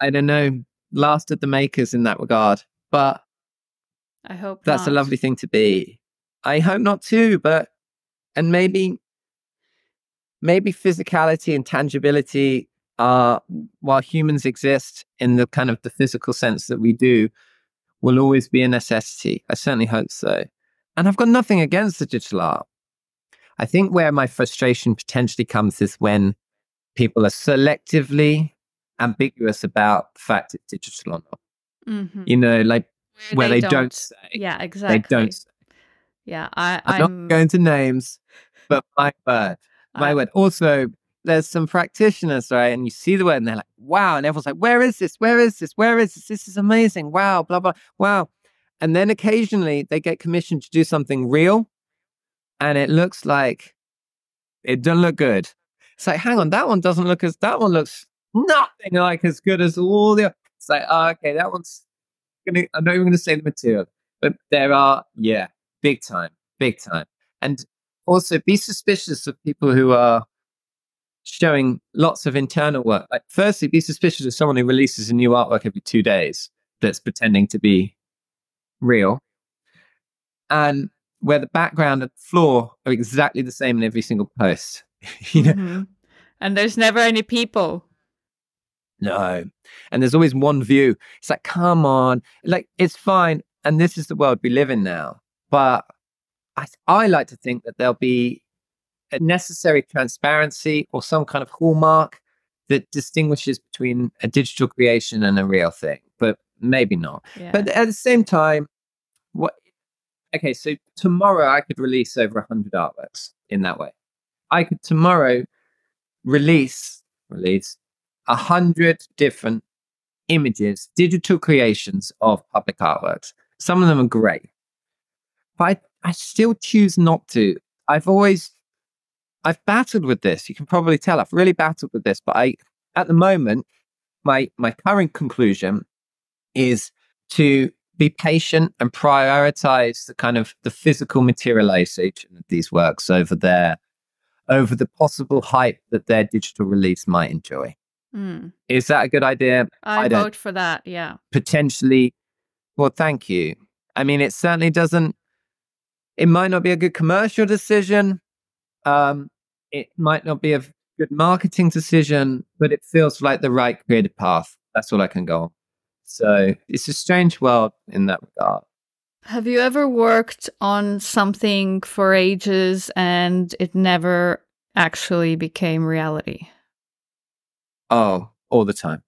I don't know, last of the makers in that regard. But I hope that's not a lovely thing to be. I hope not too, but, and maybe physicality and tangibility are, while humans exist in the kind of the physical sense that we do, will always be a necessity. I certainly hope so. And I've got nothing against the digital art. I think where my frustration potentially comes is when people are selectively ambiguous about the fact it's digital or not. Mm-hmm. You know, like where they don't say. Yeah, exactly. They don't say. Yeah, I'm not going to names, but my word. Also, there's some practitioners, right? And you see the word and they're like, wow. And everyone's like, where is this? Where is this? Where is this? This is amazing. Wow, blah, blah, wow. And then occasionally they get commissioned to do something real and it looks like it doesn't look good. It's like, hang on, that one looks nothing like as good as all the other. It's like, oh, okay, that one's gonna, I'm not even going to say the material, but there are, yeah, big time. And also be suspicious of people who are showing lots of internal work. Like, firstly, be suspicious of someone who releases a new artwork every 2 days that's pretending to be real. And where the background and the floor are exactly the same in every single post. You know? Mm-hmm. And there's never any people. No. And there's always one view. It's like, come on. Like, it's fine. And this is the world we live in now. But I like to think that there'll be a necessary transparency or some kind of hallmark that distinguishes between a digital creation and a real thing. But maybe not. Yeah. But at the same time, what? Okay, so tomorrow I could release over 100 artworks in that way. I could tomorrow release 100 different images, digital creations of public artworks. Some of them are great, but I still choose not to. I've battled with this. You can probably tell I've really battled with this, but at the moment, my current conclusion is to be patient and prioritize the kind of the physical materialization of these works over the possible hype that their digital release might enjoy. Mm. Is that a good idea? I vote for that, yeah. Potentially. Well, thank you. I mean, it certainly doesn't, it might not be a good commercial decision. It might not be a good marketing decision, but it feels like the right creative path. That's all I can go on. So it's a strange world in that regard. Have you ever worked on something for ages and it never actually became reality? Oh, all the time.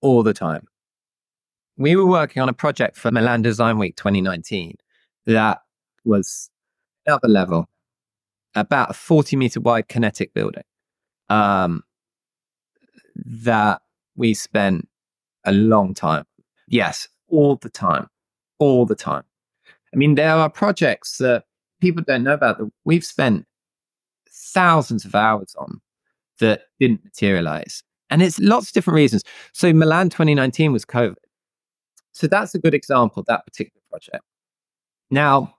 All the time. We were working on a project for Milan Design Week 2019 that was another level, about a 40-meter wide kinetic building that we spent a long time. Yes, all the time. All the time. I mean, there are projects that people don't know about that we've spent thousands of hours on that didn't materialize. And it's lots of different reasons. So Milan 2019 was COVID. So that's a good example, that particular project. Now,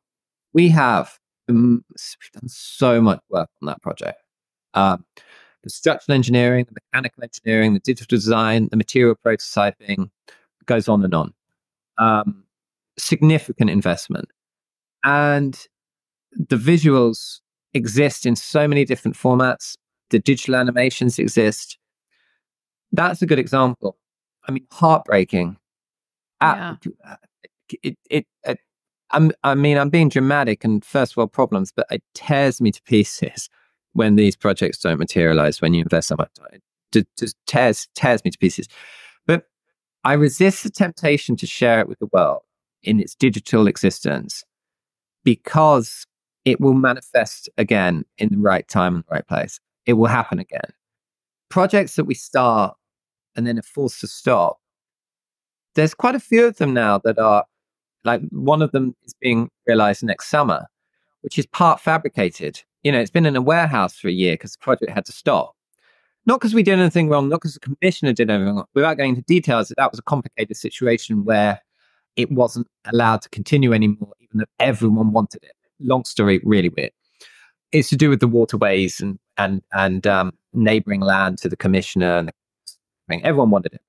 we have done so much work on that project. The structural engineering, the mechanical engineering, the digital design, the material prototyping, goes on and on. Significant investment, and the visuals exist in so many different formats. The digital animations exist. That's a good example. I mean, heartbreaking. Yeah. I mean I'm being dramatic and first world problems, but it tears me to pieces when these projects don't materialize, when you invest so much time. It just tears me to pieces. But I resist the temptation to share it with the world in its digital existence, because it will manifest again in the right time and the right place. It will happen again. Projects that we start and then are forced to stop, there's quite a few of them now that are, like, one of them is being realized next summer, which is part fabricated. You know, it's been in a warehouse for a year because the project had to stop. Not because we did anything wrong, not because the commissioner did anything wrong. Without going into details, that was a complicated situation where it wasn't allowed to continue anymore, even though everyone wanted it. Long story, really weird. It's to do with the waterways and neighbouring land to the commissioner, and everyone wanted it,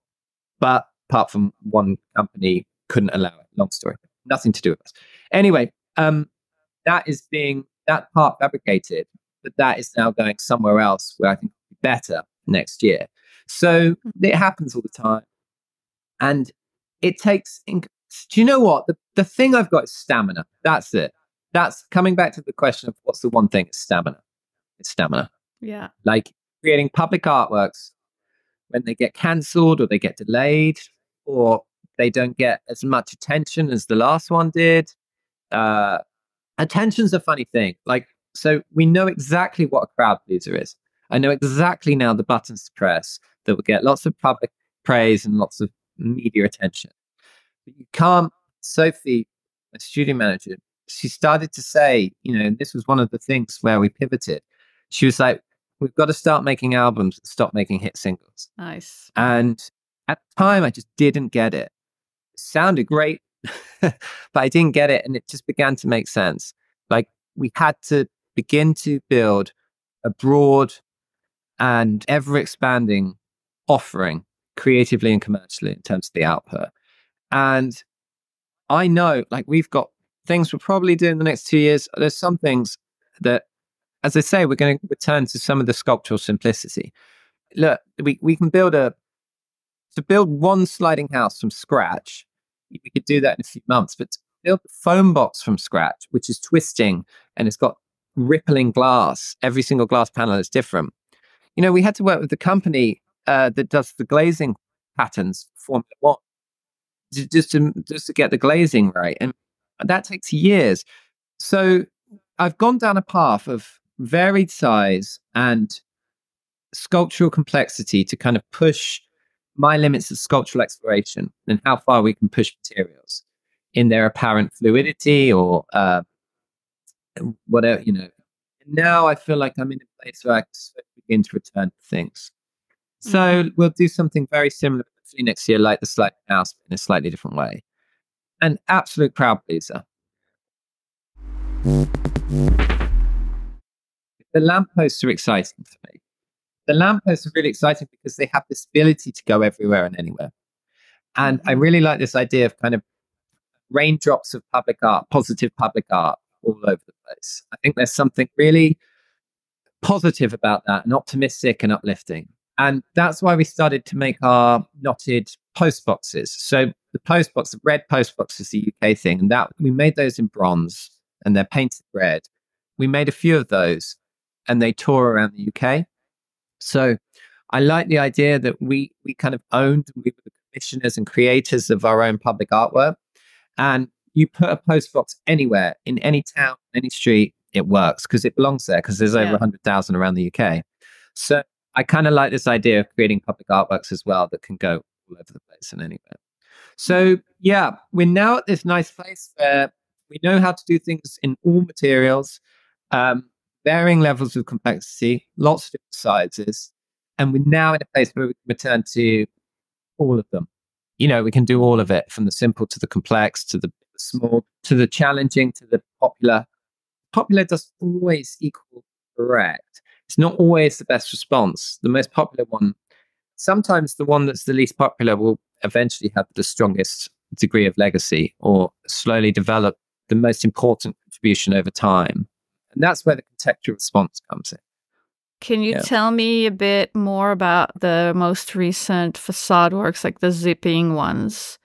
but apart from one company, couldn't allow it. Long story, nothing to do with us. Anyway, that is being, that part fabricated, but that is now going somewhere else where I think it'll be better next year. So it happens all the time, and it takes. Do you know what? The thing I've got is stamina. That's it. That's coming back to the question of what's the one thing? It's stamina. It's stamina. Yeah. Like creating public artworks, when they get cancelled or they get delayed or they don't get as much attention as the last one did. Attention's a funny thing. Like, so we know exactly what a crowd pleaser is. I know exactly now the buttons to press that will get lots of public praise and lots of media attention. But you can't. Sophie, my studio manager, she started to say, you know, and this was one of the things where we pivoted. She was like, we've got to start making albums and stop making hit singles. Nice. And at the time, I just didn't get it. It sounded great, but I didn't get it. And it just began to make sense. Like, we had to begin to build a broad and ever-expanding offering creatively and commercially in terms of the output. And I know, like, we've got things we'll probably do in the next 2 years. There's some things that, as I say, we're going to return to some of the sculptural simplicity. Look, we can build to build one sliding house from scratch, we could do that in a few months, but to build the foam box from scratch, which is twisting and it's got rippling glass, every single glass panel is different. You know, we had to work with the company that does the glazing patterns for Formula One, just to get the glazing right, and that takes years. So I've gone down a path of varied size and sculptural complexity to kind of push my limits of sculptural exploration and how far we can push materials in their apparent fluidity or whatever, you know. Now I feel like I'm in a place where I can begin to return to things. So we'll do something very similar next year, like the sliding house, in a slightly different way. An absolute crowd pleaser. The lampposts are exciting for me. The lampposts are really exciting because they have this ability to go everywhere and anywhere. And I really like this idea of kind of raindrops of public art, positive public art all over the place. I think there's something really positive about that and optimistic and uplifting. And that's why we started to make our knotted post boxes. So the post box, the red post box, is the UK thing. And that we made those in bronze and they're painted red. We made a few of those and they tour around the UK. So I like the idea that we kind of owned, we were the commissioners and creators of our own public artwork. And you put a post box anywhere, in any town, any street, it works because it belongs there, because there's over 100,000 around the UK. So I kind of like this idea of creating public artworks as well that can go all over the place and anywhere. So yeah, we're now at this nice place where we know how to do things in all materials, varying levels of complexity, lots of different sizes. And we're now in a place where we can return to all of them. You know, we can do all of it, from the simple to the complex, to the small, to the challenging, to the popular. Popular doesn't always equal correct. It's not always the best response. The most popular one, sometimes the one that's the least popular will eventually have the strongest degree of legacy or slowly develop the most important contribution over time. And that's where the contextual response comes in. Can you tell me a bit more about the most recent facade works, like the zipping ones?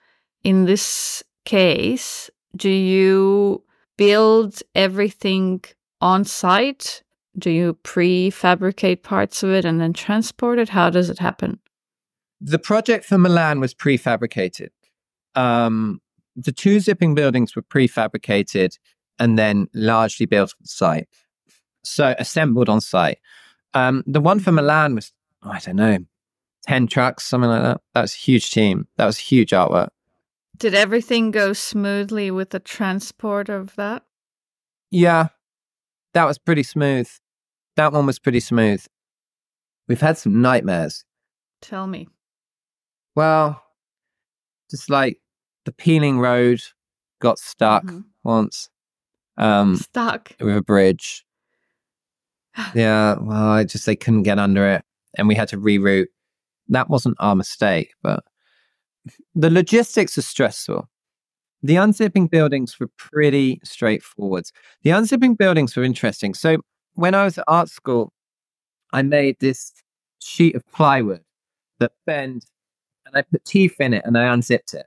In this case, do you build everything on site? Do you prefabricate parts of it and then transport it? How does it happen? The project for Milan was prefabricated. The two zipping buildings were prefabricated and then largely built on site. So assembled on site. The one for Milan was, I don't know, 10 trucks, something like that. That was a huge team. That was a huge artwork. Did everything go smoothly with the transport of that? Yeah. That was pretty smooth. That one was pretty smooth. We've had some nightmares. Tell me. Well, just like the Peeling Road got stuck once. Stuck? With a bridge. Yeah, well, they couldn't get under it and we had to reroute. That wasn't our mistake, but the logistics are stressful. The unzipping buildings were pretty straightforward. The unzipping buildings were interesting. So when I was at art school, I made this sheet of plywood that bent, and I put teeth in it and I unzipped it.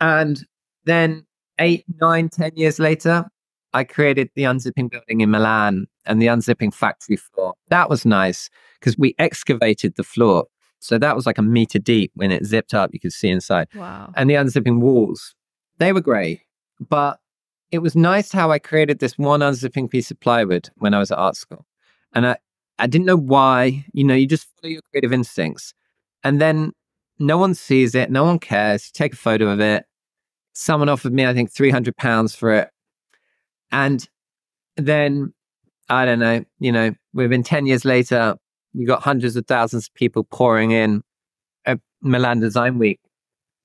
And then 8, 9, 10 years later, I created the unzipping building in Milan and the unzipping factory floor. That was nice because we excavated the floor. So that was like a meter deep. When it zipped up, you could see inside. Wow. And the unzipping walls. They were great, but it was nice how I created this one unzipping piece of plywood when I was at art school. And I didn't know why, you know, you just follow your creative instincts. And then no one sees it, no one cares. You take a photo of it. Someone offered me, I think, £300 for it. And then, I don't know, you know, we've been 10 years later, we got hundreds of thousands of people pouring in at Milan Design Week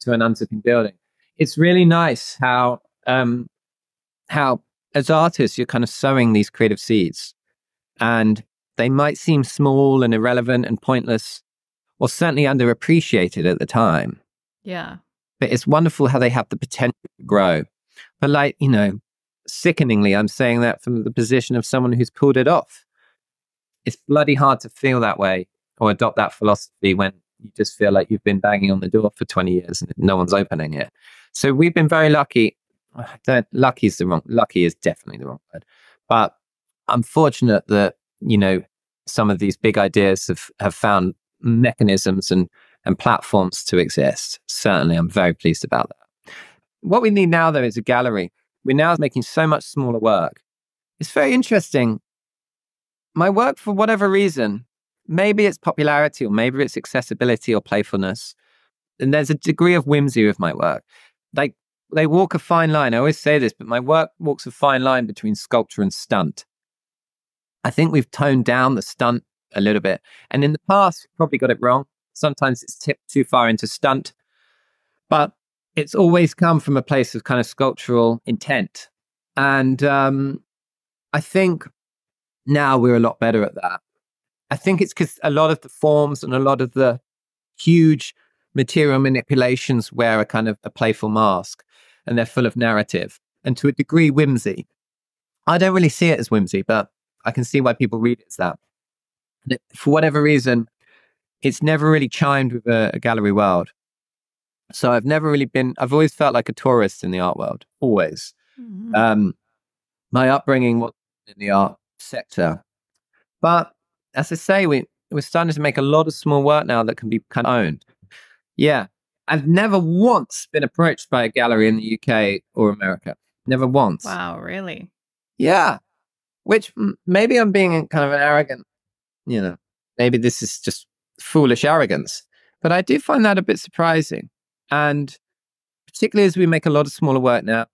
to an unzipping building. It's really nice how as artists, you're kind of sowing these creative seeds, and they might seem small and irrelevant and pointless, or certainly underappreciated at the time. Yeah. But it's wonderful how they have the potential to grow. But like, you know, sickeningly, I'm saying that from the position of someone who's pulled it off. It's bloody hard to feel that way or adopt that philosophy when you just feel like you've been banging on the door for 20 years and no one's opening it. So we've been very lucky. Lucky is definitely the wrong word. But I'm fortunate that, you know, some of these big ideas have found mechanisms and platforms to exist. Certainly, I'm very pleased about that. What we need now, though, is a gallery. We're now making so much smaller work. It's very interesting. My work, for whatever reason, maybe it's popularity or maybe it's accessibility or playfulness. And there's a degree of whimsy with my work. Like, they walk a fine line. I always say this, but my work walks a fine line between sculpture and stunt. I think we've toned down the stunt a little bit. And in the past, we probably got it wrong. Sometimes it's tipped too far into stunt. But it's always come from a place of kind of sculptural intent. And I think now we're a lot better at that. I think it's because a lot of the forms and a lot of the huge material manipulations wear a kind of a playful mask, and they're full of narrative and to a degree whimsy. I don't really see it as whimsy, but I can see why people read it as that. And for whatever reason, it's never really chimed with a gallery world. So I've never really been, I've always felt like a tourist in the art world, always. Mm-hmm. My upbringing was in the art sector. But as I say, we're starting to make a lot of small work now that can be kind of owned. Yeah. I've never once been approached by a gallery in the UK or America. Never once. Wow, really? Yeah. Which maybe I'm being kind of an arrogant, you know, maybe this is just foolish arrogance. But I do find that a bit surprising. And particularly as we make a lot of smaller work now,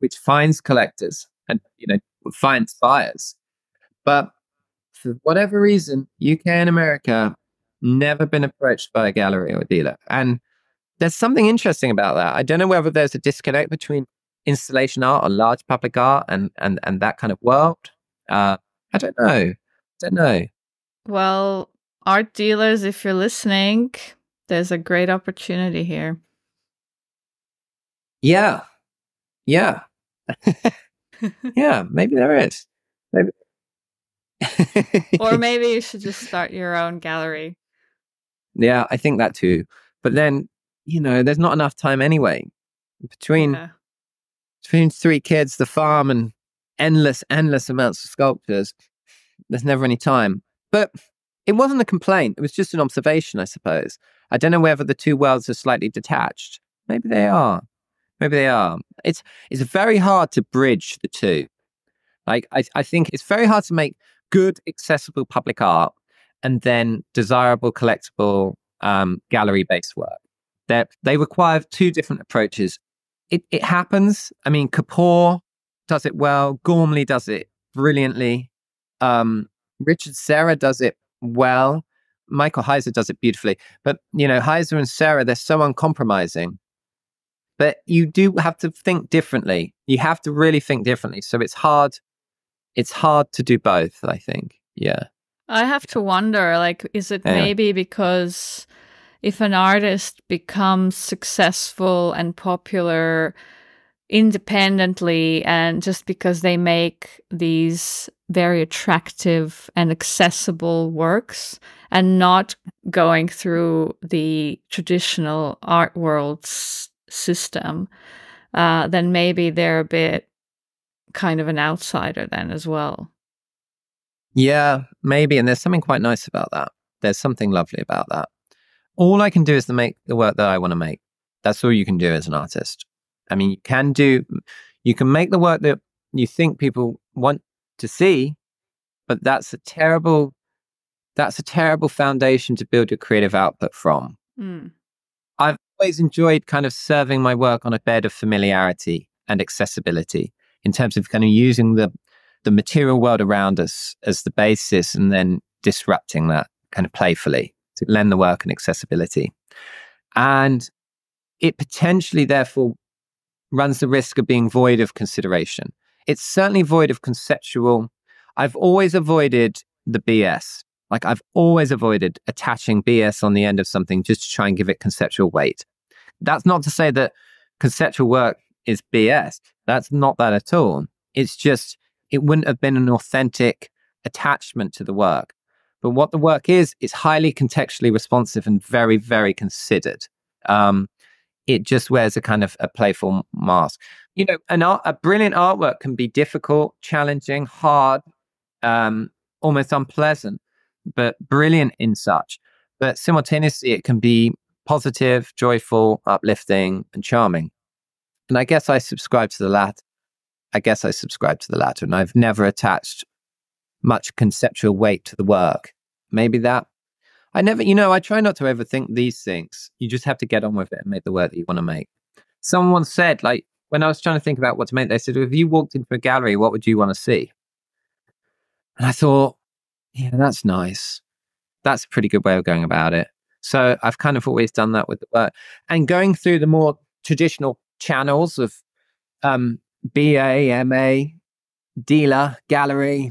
which finds collectors and, you know, finds buyers. But for whatever reason, UK and America, never been approached by a gallery or a dealer. And there's something interesting about that. I don't know whether there's a disconnect between installation art or large public art and that kind of world. I don't know. Well, art dealers, if you're listening, there's a great opportunity here. Yeah. Yeah. Yeah, maybe there is. Maybe. Or maybe you should just start your own gallery. Yeah, I think that too. But then, you know, there's not enough time anyway. Between three kids, the farm, and endless amounts of sculptures, there's never any time. But it wasn't a complaint. It was just an observation, I suppose. I don't know whether the two worlds are slightly detached. Maybe they are. Maybe they are. It's very hard to bridge the two. Like, I think it's very hard to make good, accessible public art and then desirable, collectible, gallery-based work. They require two different approaches. It happens. I mean, Kapoor does it well. Gormley does it brilliantly. Richard Serra does it well. Michael Heiser does it beautifully. But, you know, Heiser and Serra, they're so uncompromising. But you do have to think differently. You have to really think differently. So it's hard. It's hard to do both, I think. Yeah. I have to wonder, like, is it maybe because if an artist becomes successful and popular independently, and just because they make these very attractive and accessible works and not going through the traditional art world's system, then maybe they're a bit kind of an outsider then as well. Yeah, maybe. And there's something quite nice about that. There's something lovely about that. All I can do is to make the work that I want to make. That's all you can do as an artist. I mean, you can make the work that you think people want to see, but that's a terrible foundation to build your creative output from. Mm. I've always enjoyed kind of serving my work on a bed of familiarity and accessibility in terms of kind of using the material world around us as the basis and then disrupting that kind of playfully to lend the work an accessibility. And it potentially, therefore, runs the risk of being void of consideration. It's certainly void of conceptual. I've always avoided the BS. Like, I've always avoided attaching BS on the end of something just to try and give it conceptual weight. That's not to say that conceptual work is BS. That's not that at all. It's just, it wouldn't have been an authentic attachment to the work. But what the work is highly contextually responsive and very, very considered. It just wears a kind of a playful mask. You know, a brilliant artwork can be difficult, challenging, hard, almost unpleasant, but brilliant in such. But simultaneously, it can be positive, joyful, uplifting, and charming. And I guess I subscribe to the latter. And I've never attached much conceptual weight to the work. Maybe that. I never, you know, I try not to overthink these things. You just have to get on with it and make the work that you want to make. Someone said, like, when I was trying to think about what to make, they said, well, if you walked into a gallery, what would you want to see? And I thought, yeah, that's nice. That's a pretty good way of going about it. So I've kind of always done that with the work. And going through the more traditional channels of BA, MA, dealer, gallery,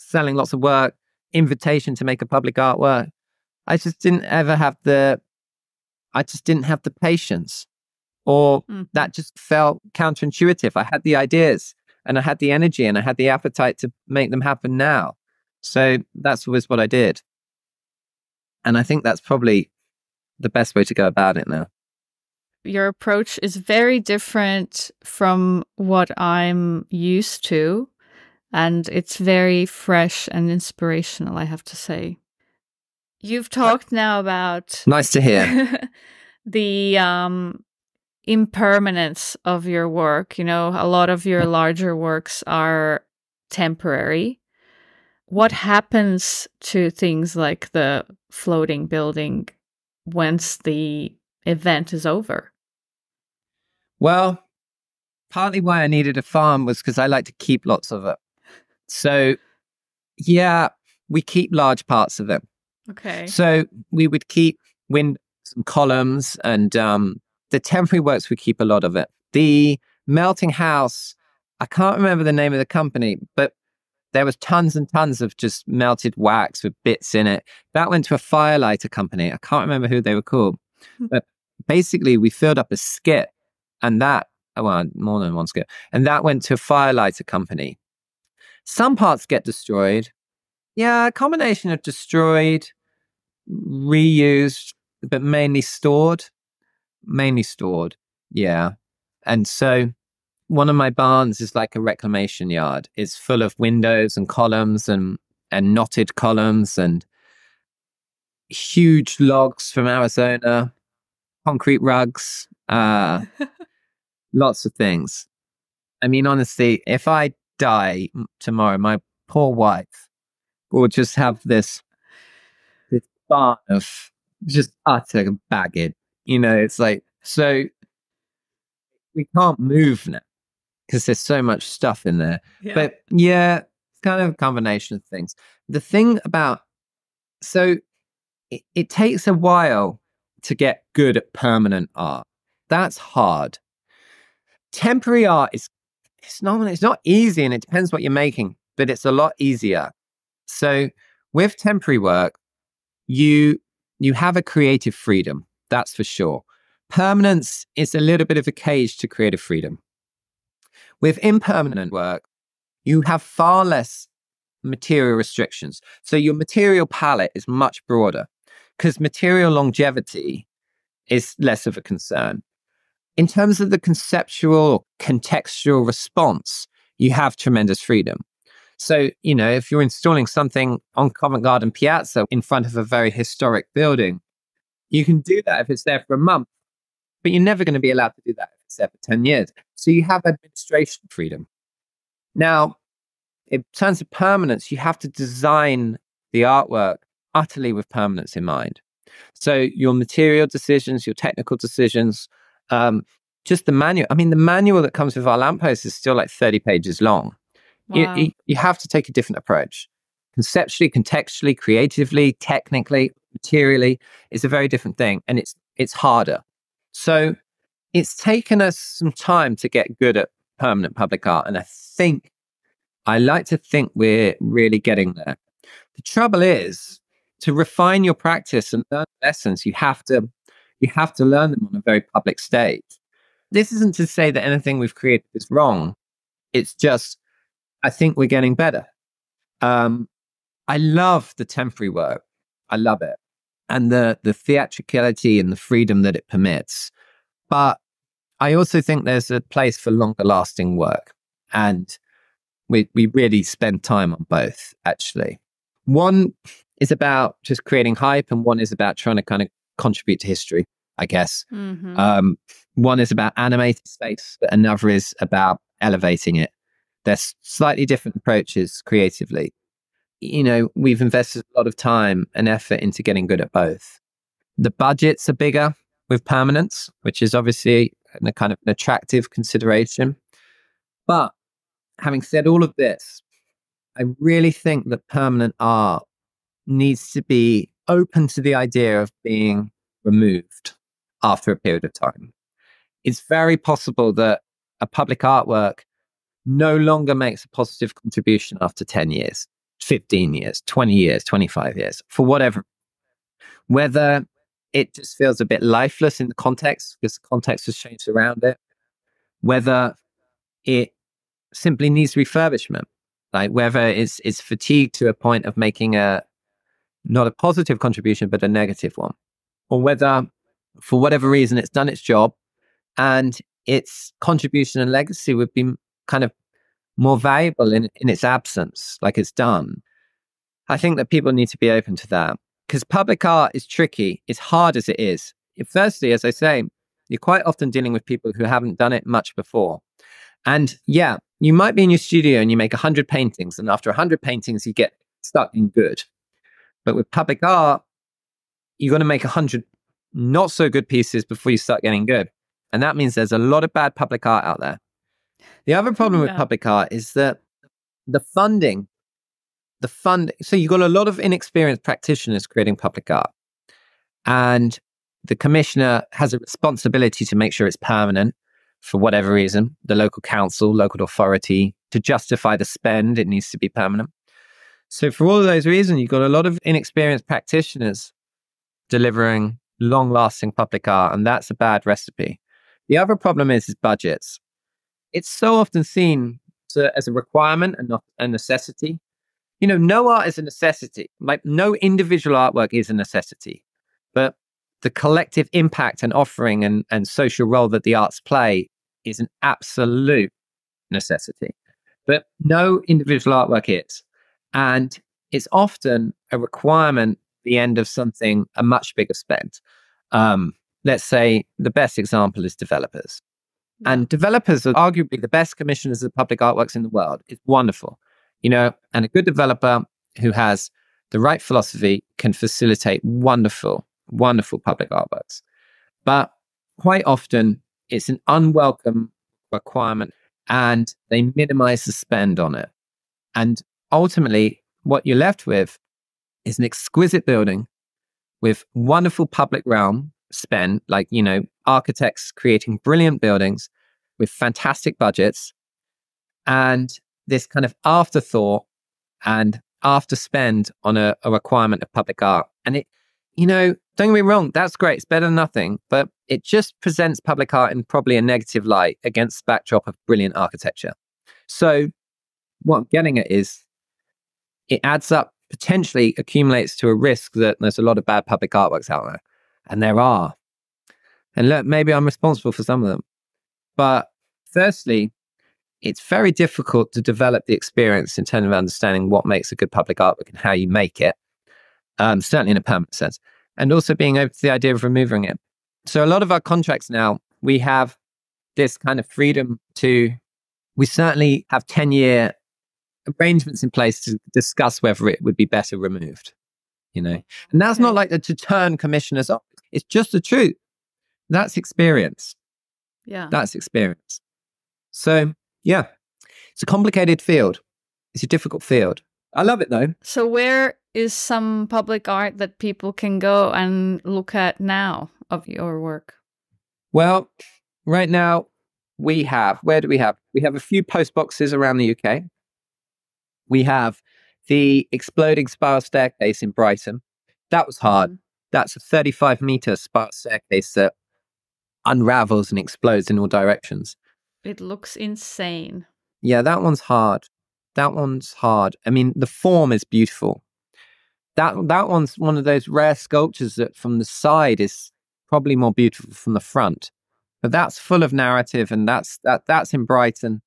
selling lots of work, invitation to make a public artwork. I just didn't have the patience, or that just felt counterintuitive. I had the ideas and I had the energy and I had the appetite to make them happen now. So that's always what I did. And I think that's probably the best way to go about it now. Your approach is very different from what I'm used to, and it's very fresh and inspirational, I have to say. You've talked now about... Nice to hear. The impermanence of your work. You know, a lot of your larger works are temporary. What happens to things like the floating building once the event is over? Well, partly why I needed a farm was because I like to keep lots of it. So, yeah, we keep large parts of it. Okay. So we would keep some columns and the temporary works, we keep a lot of it. The melting house, I can't remember the name of the company, but there was tons and tons of just melted wax with bits in it. That went to a firelighter company. I can't remember who they were called. But basically, we filled up a skit and that, well, more than one skit, and that went to a firelighter company. Some parts get destroyed. Yeah, a combination of destroyed, reused, but mainly stored. Mainly stored, yeah. And so... one of my barns is like a reclamation yard. It's full of windows and columns and knotted columns and huge logs from Arizona, concrete rugs, lots of things. I mean, honestly, if I die tomorrow, my poor wife will just have this barn of just utter baggage. You know, it's like, so we can't move now, because there's so much stuff in there. Yeah. But yeah, it's kind of a combination of things. The thing about, so it takes a while to get good at permanent art. That's hard. Temporary art is, it's not easy, and it depends what you're making, but it's a lot easier. So with temporary work, you have a creative freedom, that's for sure. Permanence is a little bit of a cage to creative freedom. With impermanent work, you have far less material restrictions. So your material palette is much broader because material longevity is less of a concern. In terms of the conceptual, contextual response, you have tremendous freedom. So, you know, if you're installing something on Covent Garden Piazza in front of a very historic building, you can do that if it's there for a month, but you're never going to be allowed to do that if it's there for 10 years. So you have administration freedom. Now, in terms of permanence, you have to design the artwork utterly with permanence in mind. So your material decisions, your technical decisions, just the manual. I mean, the manual that comes with our lamppost is still like 30 pages long. Wow. You have to take a different approach. Conceptually, contextually, creatively, technically, materially, it's a very different thing. And it's harder. So... it's taken us some time to get good at permanent public art. And I like to think we're really getting there. The trouble is, to refine your practice and learn lessons, you have to learn them on a very public stage. This isn't to say that anything we've created is wrong. It's just, I think we're getting better. I love the temporary work. I love it. And the theatricality and the freedom that it permits. But I also think there's a place for longer lasting work. And we really spend time on both, actually. One is about just creating hype, and one is about trying to kind of contribute to history, I guess. Mm-hmm. One is about animating space, but another is about elevating it. There's slightly different approaches creatively. You know, we've invested a lot of time and effort into getting good at both. The budgets are bigger with permanence, which is obviously a kind of an attractive consideration. But having said all of this, I really think that permanent art needs to be open to the idea of being removed after a period of time. It's very possible that a public artwork no longer makes a positive contribution after 10 years, 15 years, 20 years, 25 years, for whatever. Whether it just feels a bit lifeless in the context because the context has changed around it, whether it simply needs refurbishment, like whether it's fatigued to a point of making a not a positive contribution, but a negative one, or whether for whatever reason it's done its job and its contribution and legacy would be kind of more valuable in its absence, like it's done. I think that people need to be open to that, because public art is tricky. It's hard as it is. Firstly, as I say, you're quite often dealing with people who haven't done it much before. And yeah, you might be in your studio and you make 100 paintings, and after 100 paintings, you get stuck in good. But with public art, you're going to make 100 not so good pieces before you start getting good. And that means there's a lot of bad public art out there. The other problem with public art is that the funding. So you've got a lot of inexperienced practitioners creating public art. And the commissioner has a responsibility to make sure it's permanent for whatever reason. The local council, local authority, to justify the spend, it needs to be permanent. So for all of those reasons, you've got a lot of inexperienced practitioners delivering long-lasting public art, and that's a bad recipe. The other problem is budgets. It's so often seen as a requirement and not a necessity. You know, no art is a necessity. Like, no individual artwork is a necessity. But the collective impact and offering and social role that the arts play is an absolute necessity. But no individual artwork is. And it's often a requirement, the end of something, a much bigger spend. Let's say the best example is developers. And developers are arguably the best commissioners of public artworks in the world. It's wonderful. You know, and a good developer who has the right philosophy can facilitate wonderful, wonderful public artworks. But quite often, it's an unwelcome requirement, and they minimize the spend on it. And ultimately, what you're left with is an exquisite building with wonderful public realm spend, like, you know, architects creating brilliant buildings with fantastic budgets, and this kind of afterthought and after spend on a requirement of public art. And it, you know, don't get me wrong, that's great. It's better than nothing, but it just presents public art in probably a negative light against the backdrop of brilliant architecture. So what I'm getting at is it adds up, potentially accumulates to a risk that there's a lot of bad public artworks out there. And there are. And look, maybe I'm responsible for some of them. But firstly, it's very difficult to develop the experience in terms of understanding what makes a good public artwork and how you make it, certainly in a permanent sense, and also being open to the idea of removing it. So a lot of our contracts now, we have this kind of freedom to, we certainly have 10-year arrangements in place to discuss whether it would be better removed, you know. And that's not like to turn commissioners off. It's just the truth. That's experience. Yeah. That's experience. So yeah, it's a complicated field. It's a difficult field. I love it though. So where is some public art that people can go and look at now of your work? Well, right now we have, where do we have? We have a few post boxes around the UK. We have the Exploding Spiral Staircase in Brighton. That was hard. That's a 35-meter spiral staircase that unravels and explodes in all directions. It looks insane. Yeah, that one's hard. That one's hard. I mean, the form is beautiful. That one's one of those rare sculptures that from the side is probably more beautiful from the front. But that's full of narrative, and that's in Brighton.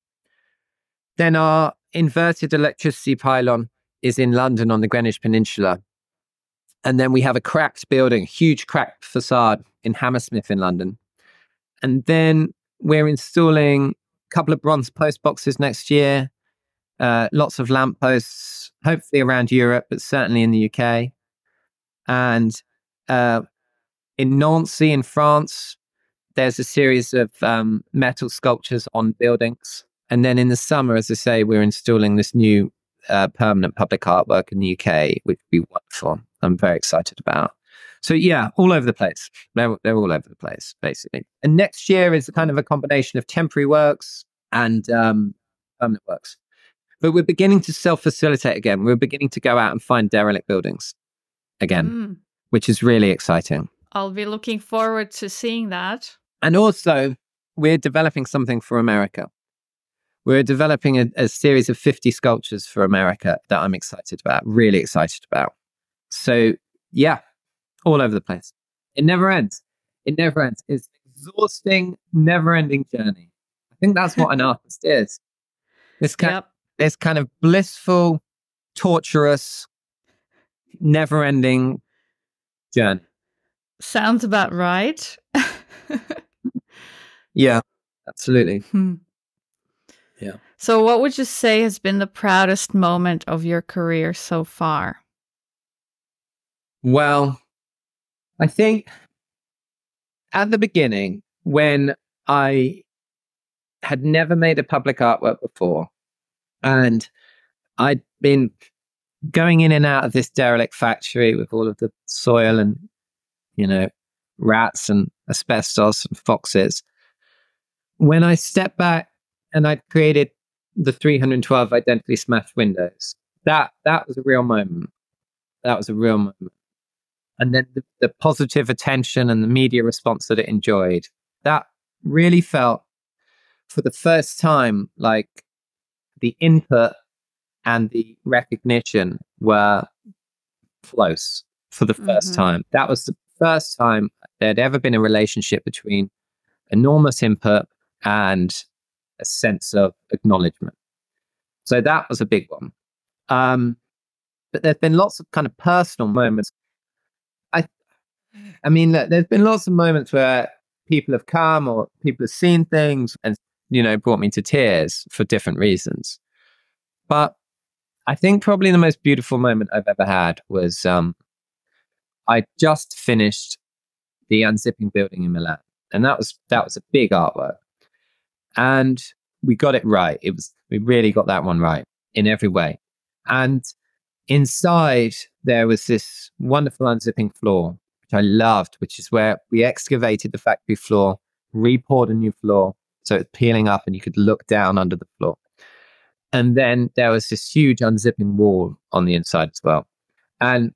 Then our inverted electricity pylon is in London on the Greenwich Peninsula. And then we have a cracked building, huge cracked facade in Hammersmith in London. And then we're installing a couple of bronze post boxes next year, lots of lampposts, hopefully around Europe, but certainly in the UK. And in Nancy in France, there's a series of metal sculptures on buildings. And then in the summer, as I say, we're installing this new permanent public artwork in the UK, which we work for. I'm very excited about. So yeah, all over the place. They're all over the place, basically. And next year is kind of a combination of temporary works and permanent works. But we're beginning to self-facilitate again. We're beginning to go out and find derelict buildings again, which is really exciting. I'll be looking forward to seeing that. And also, we're developing something for America. We're developing a series of 50 sculptures for America that I'm excited about, really excited about. So yeah, all over the place. It never ends. It never ends. It's an exhausting, never-ending journey. I think that's what an artist is. This kind of blissful, torturous, never-ending journey. Sounds about right. Yeah, absolutely. Hmm. Yeah. So what would you say has been the proudest moment of your career so far? Well, I think at the beginning, when I had never made a public artwork before, and I'd been going in and out of this derelict factory with all of the soil and, you know, rats and asbestos and foxes. When I stepped back and I created the 312 identically smashed windows, that was a real moment. That was a real moment. And then the positive attention and the media response that it enjoyed, that really felt for the first time like the input and the recognition were close for the first time. That was the first time there had ever been a relationship between enormous input and a sense of acknowledgement. So that was a big one. But there's been lots of kind of personal moments. I mean, look, there's been lots of moments where people have come or people have seen things and, you know, brought me to tears for different reasons. But I think probably the most beautiful moment I've ever had was I just finished the Unzipping Building in Milan. And that was a big artwork. And we got it right. We really got that one right in every way. And inside there was this wonderful unzipping floor, which I loved, which is where we excavated the factory floor, re-poured a new floor, so it's peeling up and you could look down under the floor. And then there was this huge unzipping wall on the inside as well. And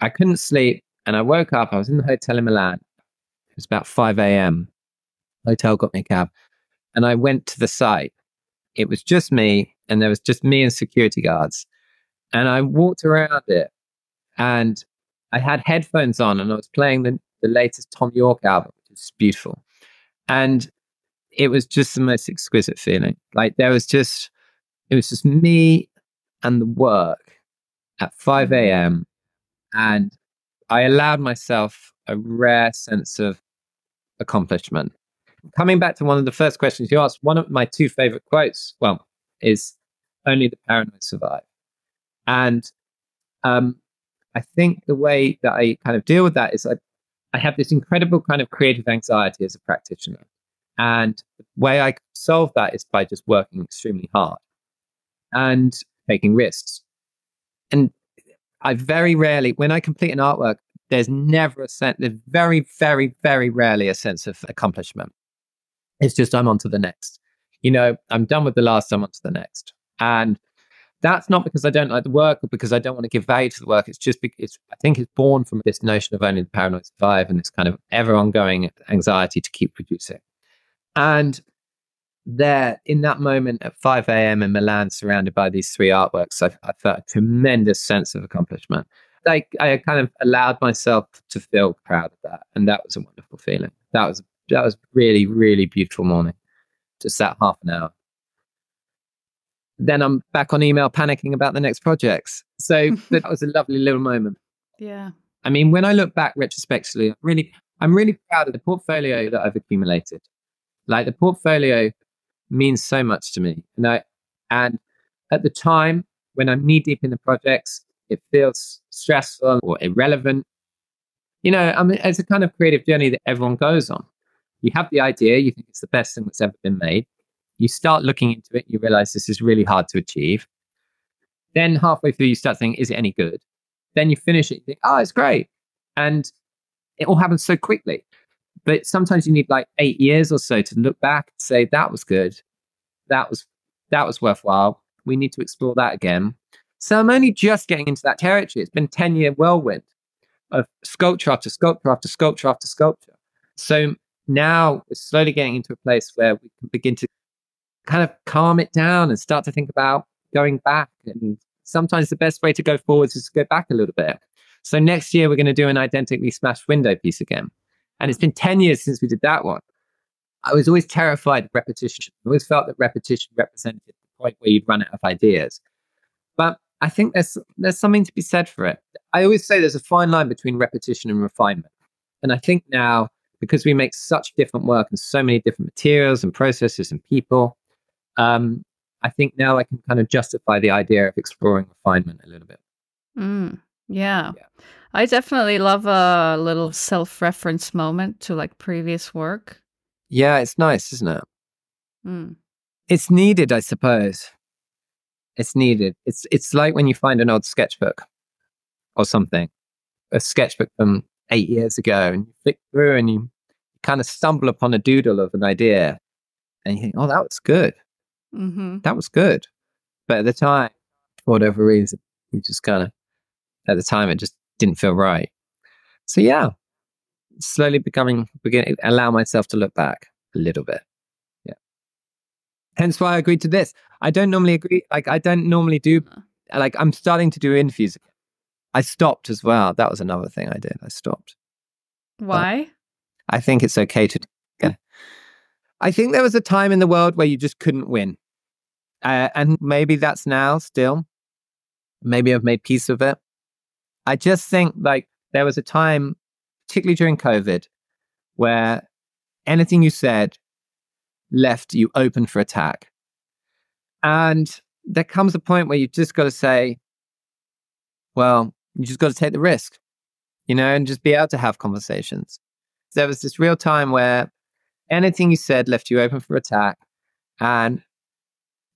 I couldn't sleep, and I woke up. I was in the hotel in Milan. It was about 5 a.m. Hotel got me a cab, and I went to the site. It was just me, and there was just me and security guards. And I walked around it, and I had headphones on, and I was playing the latest Tom York album, which is beautiful. And it was just the most exquisite feeling. Like it was just me and the work at 5 a.m. And I allowed myself a rare sense of accomplishment. Coming back to one of the first questions you asked, one of my two favorite quotes, well, is only the paranoid survive. And I think the way that I kind of deal with that is I have this incredible kind of creative anxiety as a practitioner. And the way I solve that is by just working extremely hard and taking risks. And I very rarely, when I complete an artwork, there's never a sense, there's very, very, very rarely a sense of accomplishment. It's just, I'm on to the next. You know, I'm done with the last, I'm on to the next. And that's not because I don't like the work or because I don't want to give value to the work. It's just, I think it's born from this notion of only the paranoid survive and this kind of ever ongoing anxiety to keep producing. And there, in that moment at 5 a.m. in Milan, surrounded by these three artworks, I felt a tremendous sense of accomplishment. Like, I kind of allowed myself to feel proud of that. And that was a wonderful feeling. That was really, really beautiful morning. Just that half an hour. Then I'm back on email panicking about the next projects. So that was a lovely little moment. Yeah. I mean, when I look back retrospectively, I'm really proud of the portfolio that I've accumulated. Like, the portfolio means so much to me. And at the time when I'm knee deep in the projects, it feels stressful or irrelevant. You know, I mean, it's a kind of creative journey that everyone goes on. You have the idea, you think it's the best thing that's ever been made. You start looking into it, you realize this is really hard to achieve. Then halfway through, you start thinking, is it any good? Then you finish it, you think, oh, it's great. And it all happens so quickly. But sometimes you need like 8 years or so to look back and say, that was good. That was worthwhile. We need to explore that again. So I'm only just getting into that territory. It's been a 10-year whirlwind of sculpture after sculpture after sculpture after sculpture. So now we're slowly getting into a place where we can begin to kind of calm it down and start to think about going back. And sometimes the best way to go forwards is to go back a little bit. So next year, we're going to do an identically smashed window piece again. And it's been 10 years since we did that one. I was always terrified of repetition. I always felt that repetition represented the point where you'd run out of ideas. But I think there's something to be said for it. I always say there's a fine line between repetition and refinement. And I think now, because we make such different work and so many different materials and processes and people, I think now I can kind of justify the idea of exploring refinement a little bit. Yeah. I definitely love a little self-reference moment to like previous work. Yeah, it's nice, isn't it? It's needed, I suppose. It's needed. It's like when you find an old sketchbook or something, a sketchbook from 8 years ago, and you flick through and you kind of stumble upon a doodle of an idea and you think, oh, that was good. That was good. But at the time, for whatever reason, you just kind of, at the time, it just didn't feel right. So yeah, slowly beginning to allow myself to look back a little bit. Yeah. Hence why I agreed to this. I don't normally agree. Like, I don't normally do, like, I'm starting to do interviews. I stopped as well. That was another thing I did. I stopped. Why? But I think it's okay to do. Yeah. I think there was a time in the world where you just couldn't win. And maybe that's now still. Maybe I've made peace with it. I just think like there was a time, particularly during COVID, where anything you said left you open for attack. And there comes a point where you just got to say, well, you just got to take the risk, you know, and just be able to have conversations. There was this real time where anything you said left you open for attack, and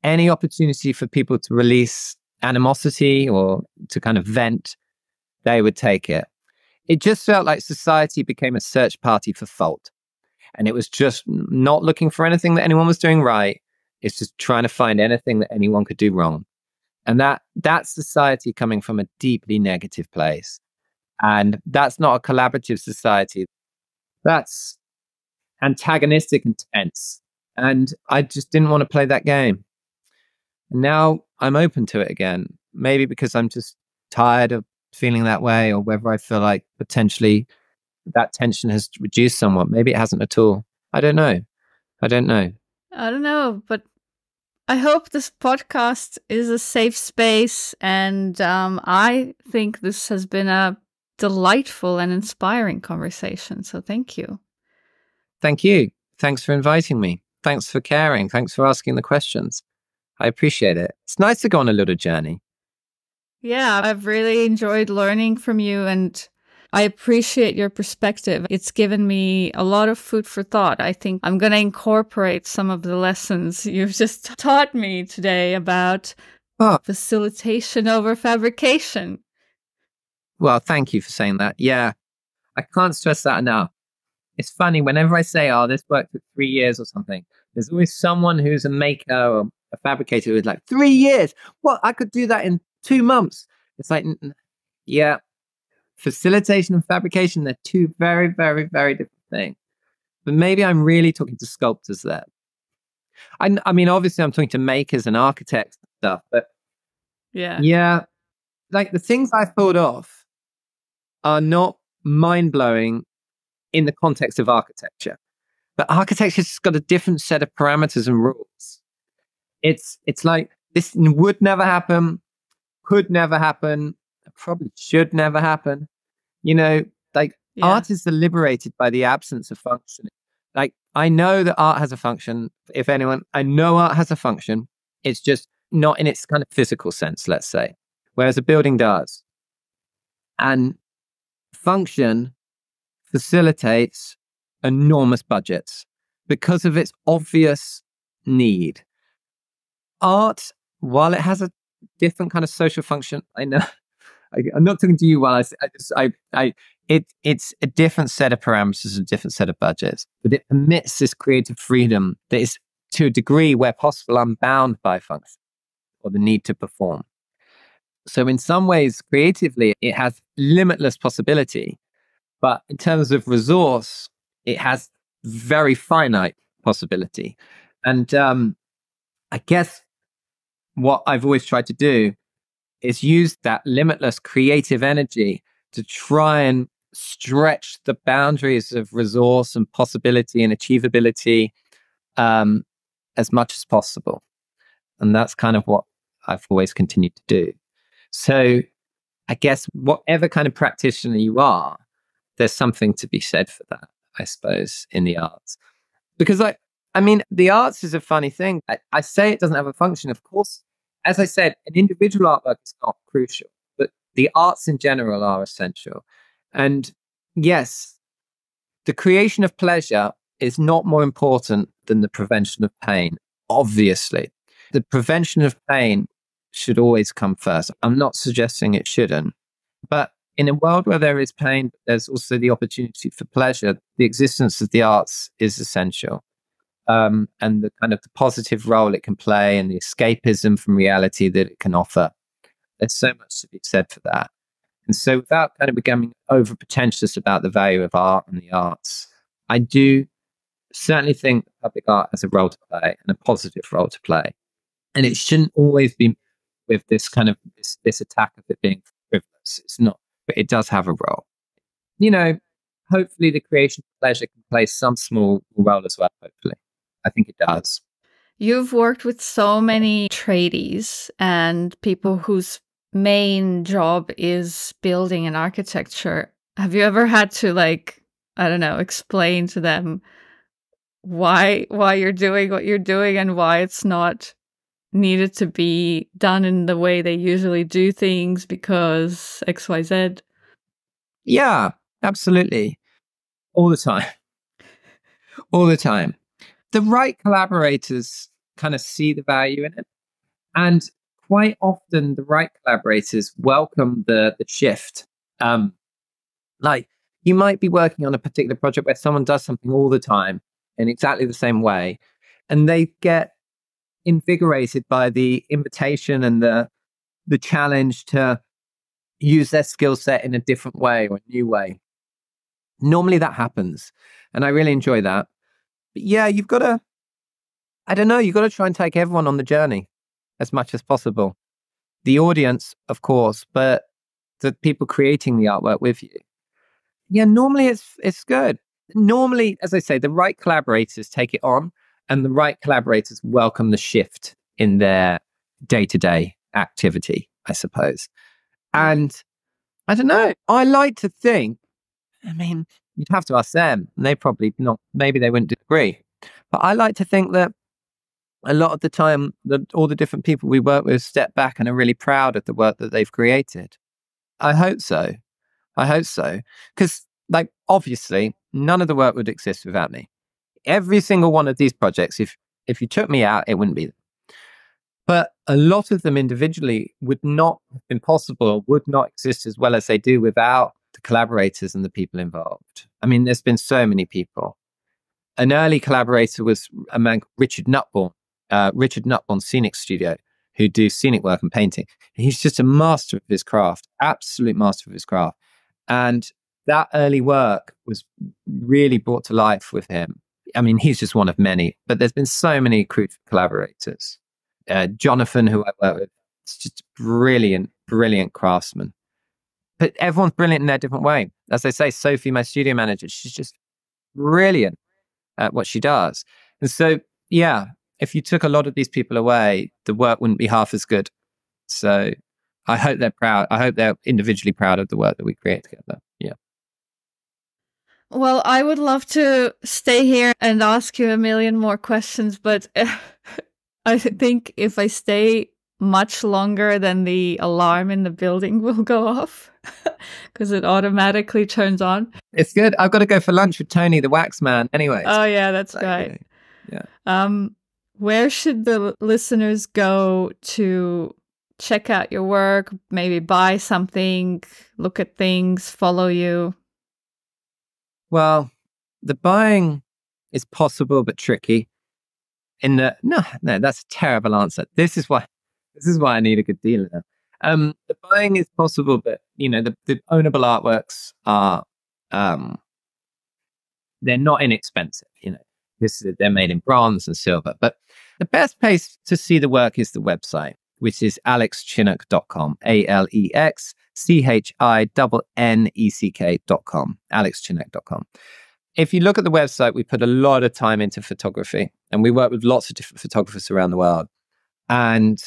any opportunity for people to release animosity or to kind of vent, they would take it. It just felt like society became a search party for fault. And it was just not looking for anything that anyone was doing right. It's just trying to find anything that anyone could do wrong. And that's society coming from a deeply negative place. And that's not a collaborative society. That's antagonistic and tense. And I just didn't want to play that game. And now I'm open to it again. Maybe because I'm just tired of feeling that way, or whether I feel like potentially that tension has reduced somewhat. Maybe it hasn't at all. I don't know, but I hope this podcast is a safe space, and I think this has been a delightful and inspiring conversation, so thank you. Thanks for inviting me. Thanks for caring. Thanks for asking the questions. I appreciate it. It's nice to go on a little journey. Yeah, I've really enjoyed learning from you, and I appreciate your perspective. It's given me a lot of food for thought. I think I'm going to incorporate some of the lessons you've just taught me today about facilitation over fabrication. Well, thank you for saying that. Yeah, I can't stress that enough. It's funny, whenever I say, oh, this worked for 3 years or something, there's always someone who's a maker or a fabricator who's like, 3 years? Well, I could do that in 2 months. It's like, yeah, facilitation and fabrication, they're two very, very, very different things. But maybe I'm really talking to sculptors there. I mean, obviously I'm talking to makers and architects and stuff, but yeah, like the things I've thought of are not mind-blowing in the context of architecture. But architecture's got a different set of parameters and rules. It's like, this would never happen, could never happen, probably should never happen. You know, like art is liberated by the absence of functioning. Like, I know that art has a function. If anyone, I know art has a function. It's just not in its kind of physical sense, let's say, whereas a building does. And function facilitates enormous budgets because of its obvious need. Art, while it has a different kind of social function, I know I'm not talking to you while it's a different set of parameters, a different set of budgets, but it permits this creative freedom that is, to a degree where possible, unbound by function or the need to perform. So in some ways, creatively, it has limitless possibility, but in terms of resource, it has very finite possibility. And I guess what I've always tried to do is use that limitless creative energy to try and stretch the boundaries of resource and possibility and achievability as much as possible. And that's kind of what I've always continued to do. So I guess whatever kind of practitioner you are, there's something to be said for that, I suppose, in the arts. Because I mean, the arts is a funny thing. I say it doesn't have a function. Of course, as I said, an individual artwork is not crucial, but the arts in general are essential. And yes, the creation of pleasure is not more important than the prevention of pain, obviously. The prevention of pain should always come first. I'm not suggesting it shouldn't. But in a world where there is pain, there's also the opportunity for pleasure. The existence of the arts is essential. And the kind of the positive role it can play and the escapism from reality that it can offer. There's so much to be said for that. And so without kind of becoming over-pretentious about the value of art and the arts, I do certainly think public art has a role to play and a positive role to play. And it shouldn't always be with this kind of this attack of it being frivolous. It's not, but it does have a role. You know, hopefully the creation of pleasure can play some small role as well, hopefully. I think it does. You've worked with so many tradies and people whose main job is building and architecture. Have you ever had to, like, I don't know, explain to them why you're doing what you're doing and why it's not needed to be done in the way they usually do things because XYZ? Yeah, absolutely. All the time. All the time. The right collaborators kind of see the value in it. And quite often the right collaborators welcome the shift. Like you might be working on a particular project where someone does something all the time in exactly the same way. And they get invigorated by the invitation and the challenge to use their skill set in a different way or a new way. Normally that happens. And I really enjoy that. Yeah, you've got to, I don't know, you've got to try and take everyone on the journey as much as possible. The audience, of course, but the people creating the artwork with you. Yeah, normally it's good. Normally, as I say, the right collaborators take it on and the right collaborators welcome the shift in their day-to-day activity, I suppose. And I don't know, I like to think, I mean, you'd have to ask them, and they probably not, maybe they wouldn't agree. But I like to think that a lot of the time, all the different people we work with step back and are really proud of the work that they've created. I hope so. I hope so. Because, like, obviously, none of the work would exist without me. Every single one of these projects, if you took me out, it wouldn't be them. But a lot of them individually would not have been possible, would not exist as well as they do without the collaborators and the people involved. I mean, there's been so many people. An early collaborator was a man called Richard Nutbourne Scenic Studio, who do scenic work and painting. And he's just a master of his craft, absolute master of his craft. And that early work was really brought to life with him. I mean, he's just one of many, but there's been so many crucial collaborators. Jonathan, who I work with, is just a brilliant, brilliant craftsman. But everyone's brilliant in their different way. As I say, Sophie, my studio manager, she's just brilliant at what she does. And so, yeah, if you took a lot of these people away, the work wouldn't be half as good. So I hope they're proud. I hope they're individually proud of the work that we create together. Yeah. Well, I would love to stay here and ask you a million more questions, but I think if I stay much longer than the alarm in the building will go off because it automatically turns on. It's good. I've got to go for lunch with Tony, the wax man, anyway. Oh, yeah, that's right. Yeah. Where should the listeners go to check out your work, maybe buy something, look at things, follow you? Well, the buying is possible but tricky. No, that's a terrible answer. This is why I need a good dealer. The buying is possible, but, you know, the ownable artworks are, they're not inexpensive, you know. They're made in bronze and silver. But the best place to see the work is the website. which is alexchinneck.com, alexchinneck.com, alexchinneck.com. If you look at the website, we put a lot of time into photography, and we work with lots of different photographers around the world. And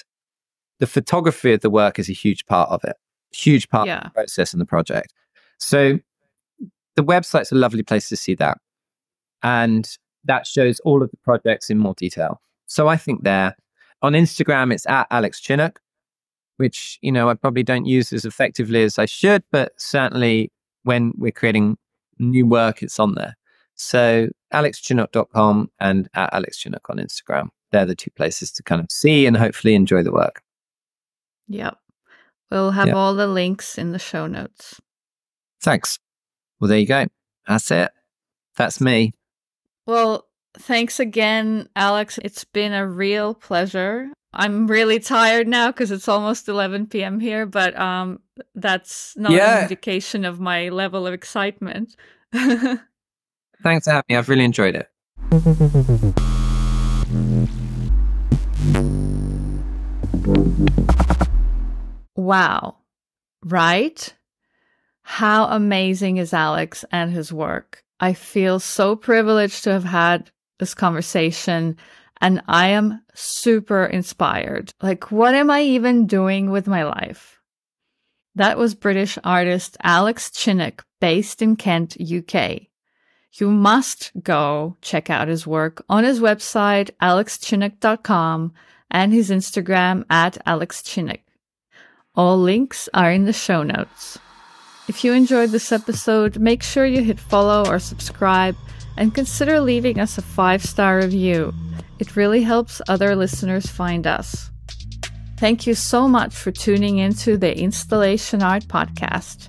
the photography of the work is a huge part of it, huge part of the process and the project. So the website's a lovely place to see that. And that shows all of the projects in more detail. So I think there. On Instagram, it's at Alex Chinneck, which, you know, I probably don't use as effectively as I should, but certainly when we're creating new work, it's on there. So alexchinnock.com and at Alex Chinneck on Instagram. They're the two places to kind of see and hopefully enjoy the work. Yep. We'll have all the links in the show notes. Thanks. Well, there you go. That's it. That's me. Well, thanks again, Alex. It's been a real pleasure. I'm really tired now because it's almost 11 p.m. here, but that's not an indication of my level of excitement. Thanks for having me. I've really enjoyed it. Wow. Right? How amazing is Alex and his work? I feel so privileged to have had this conversation, and I am super inspired. Like, what am I even doing with my life? That was British artist Alex Chinneck, based in Kent, UK. You must go check out his work on his website, alexchinneck.com, and his Instagram at Alex Chinneck. All links are in the show notes. If you enjoyed this episode, make sure you hit follow or subscribe and consider leaving us a 5-star review. It really helps other listeners find us. Thank you so much for tuning into the Installation Art Podcast.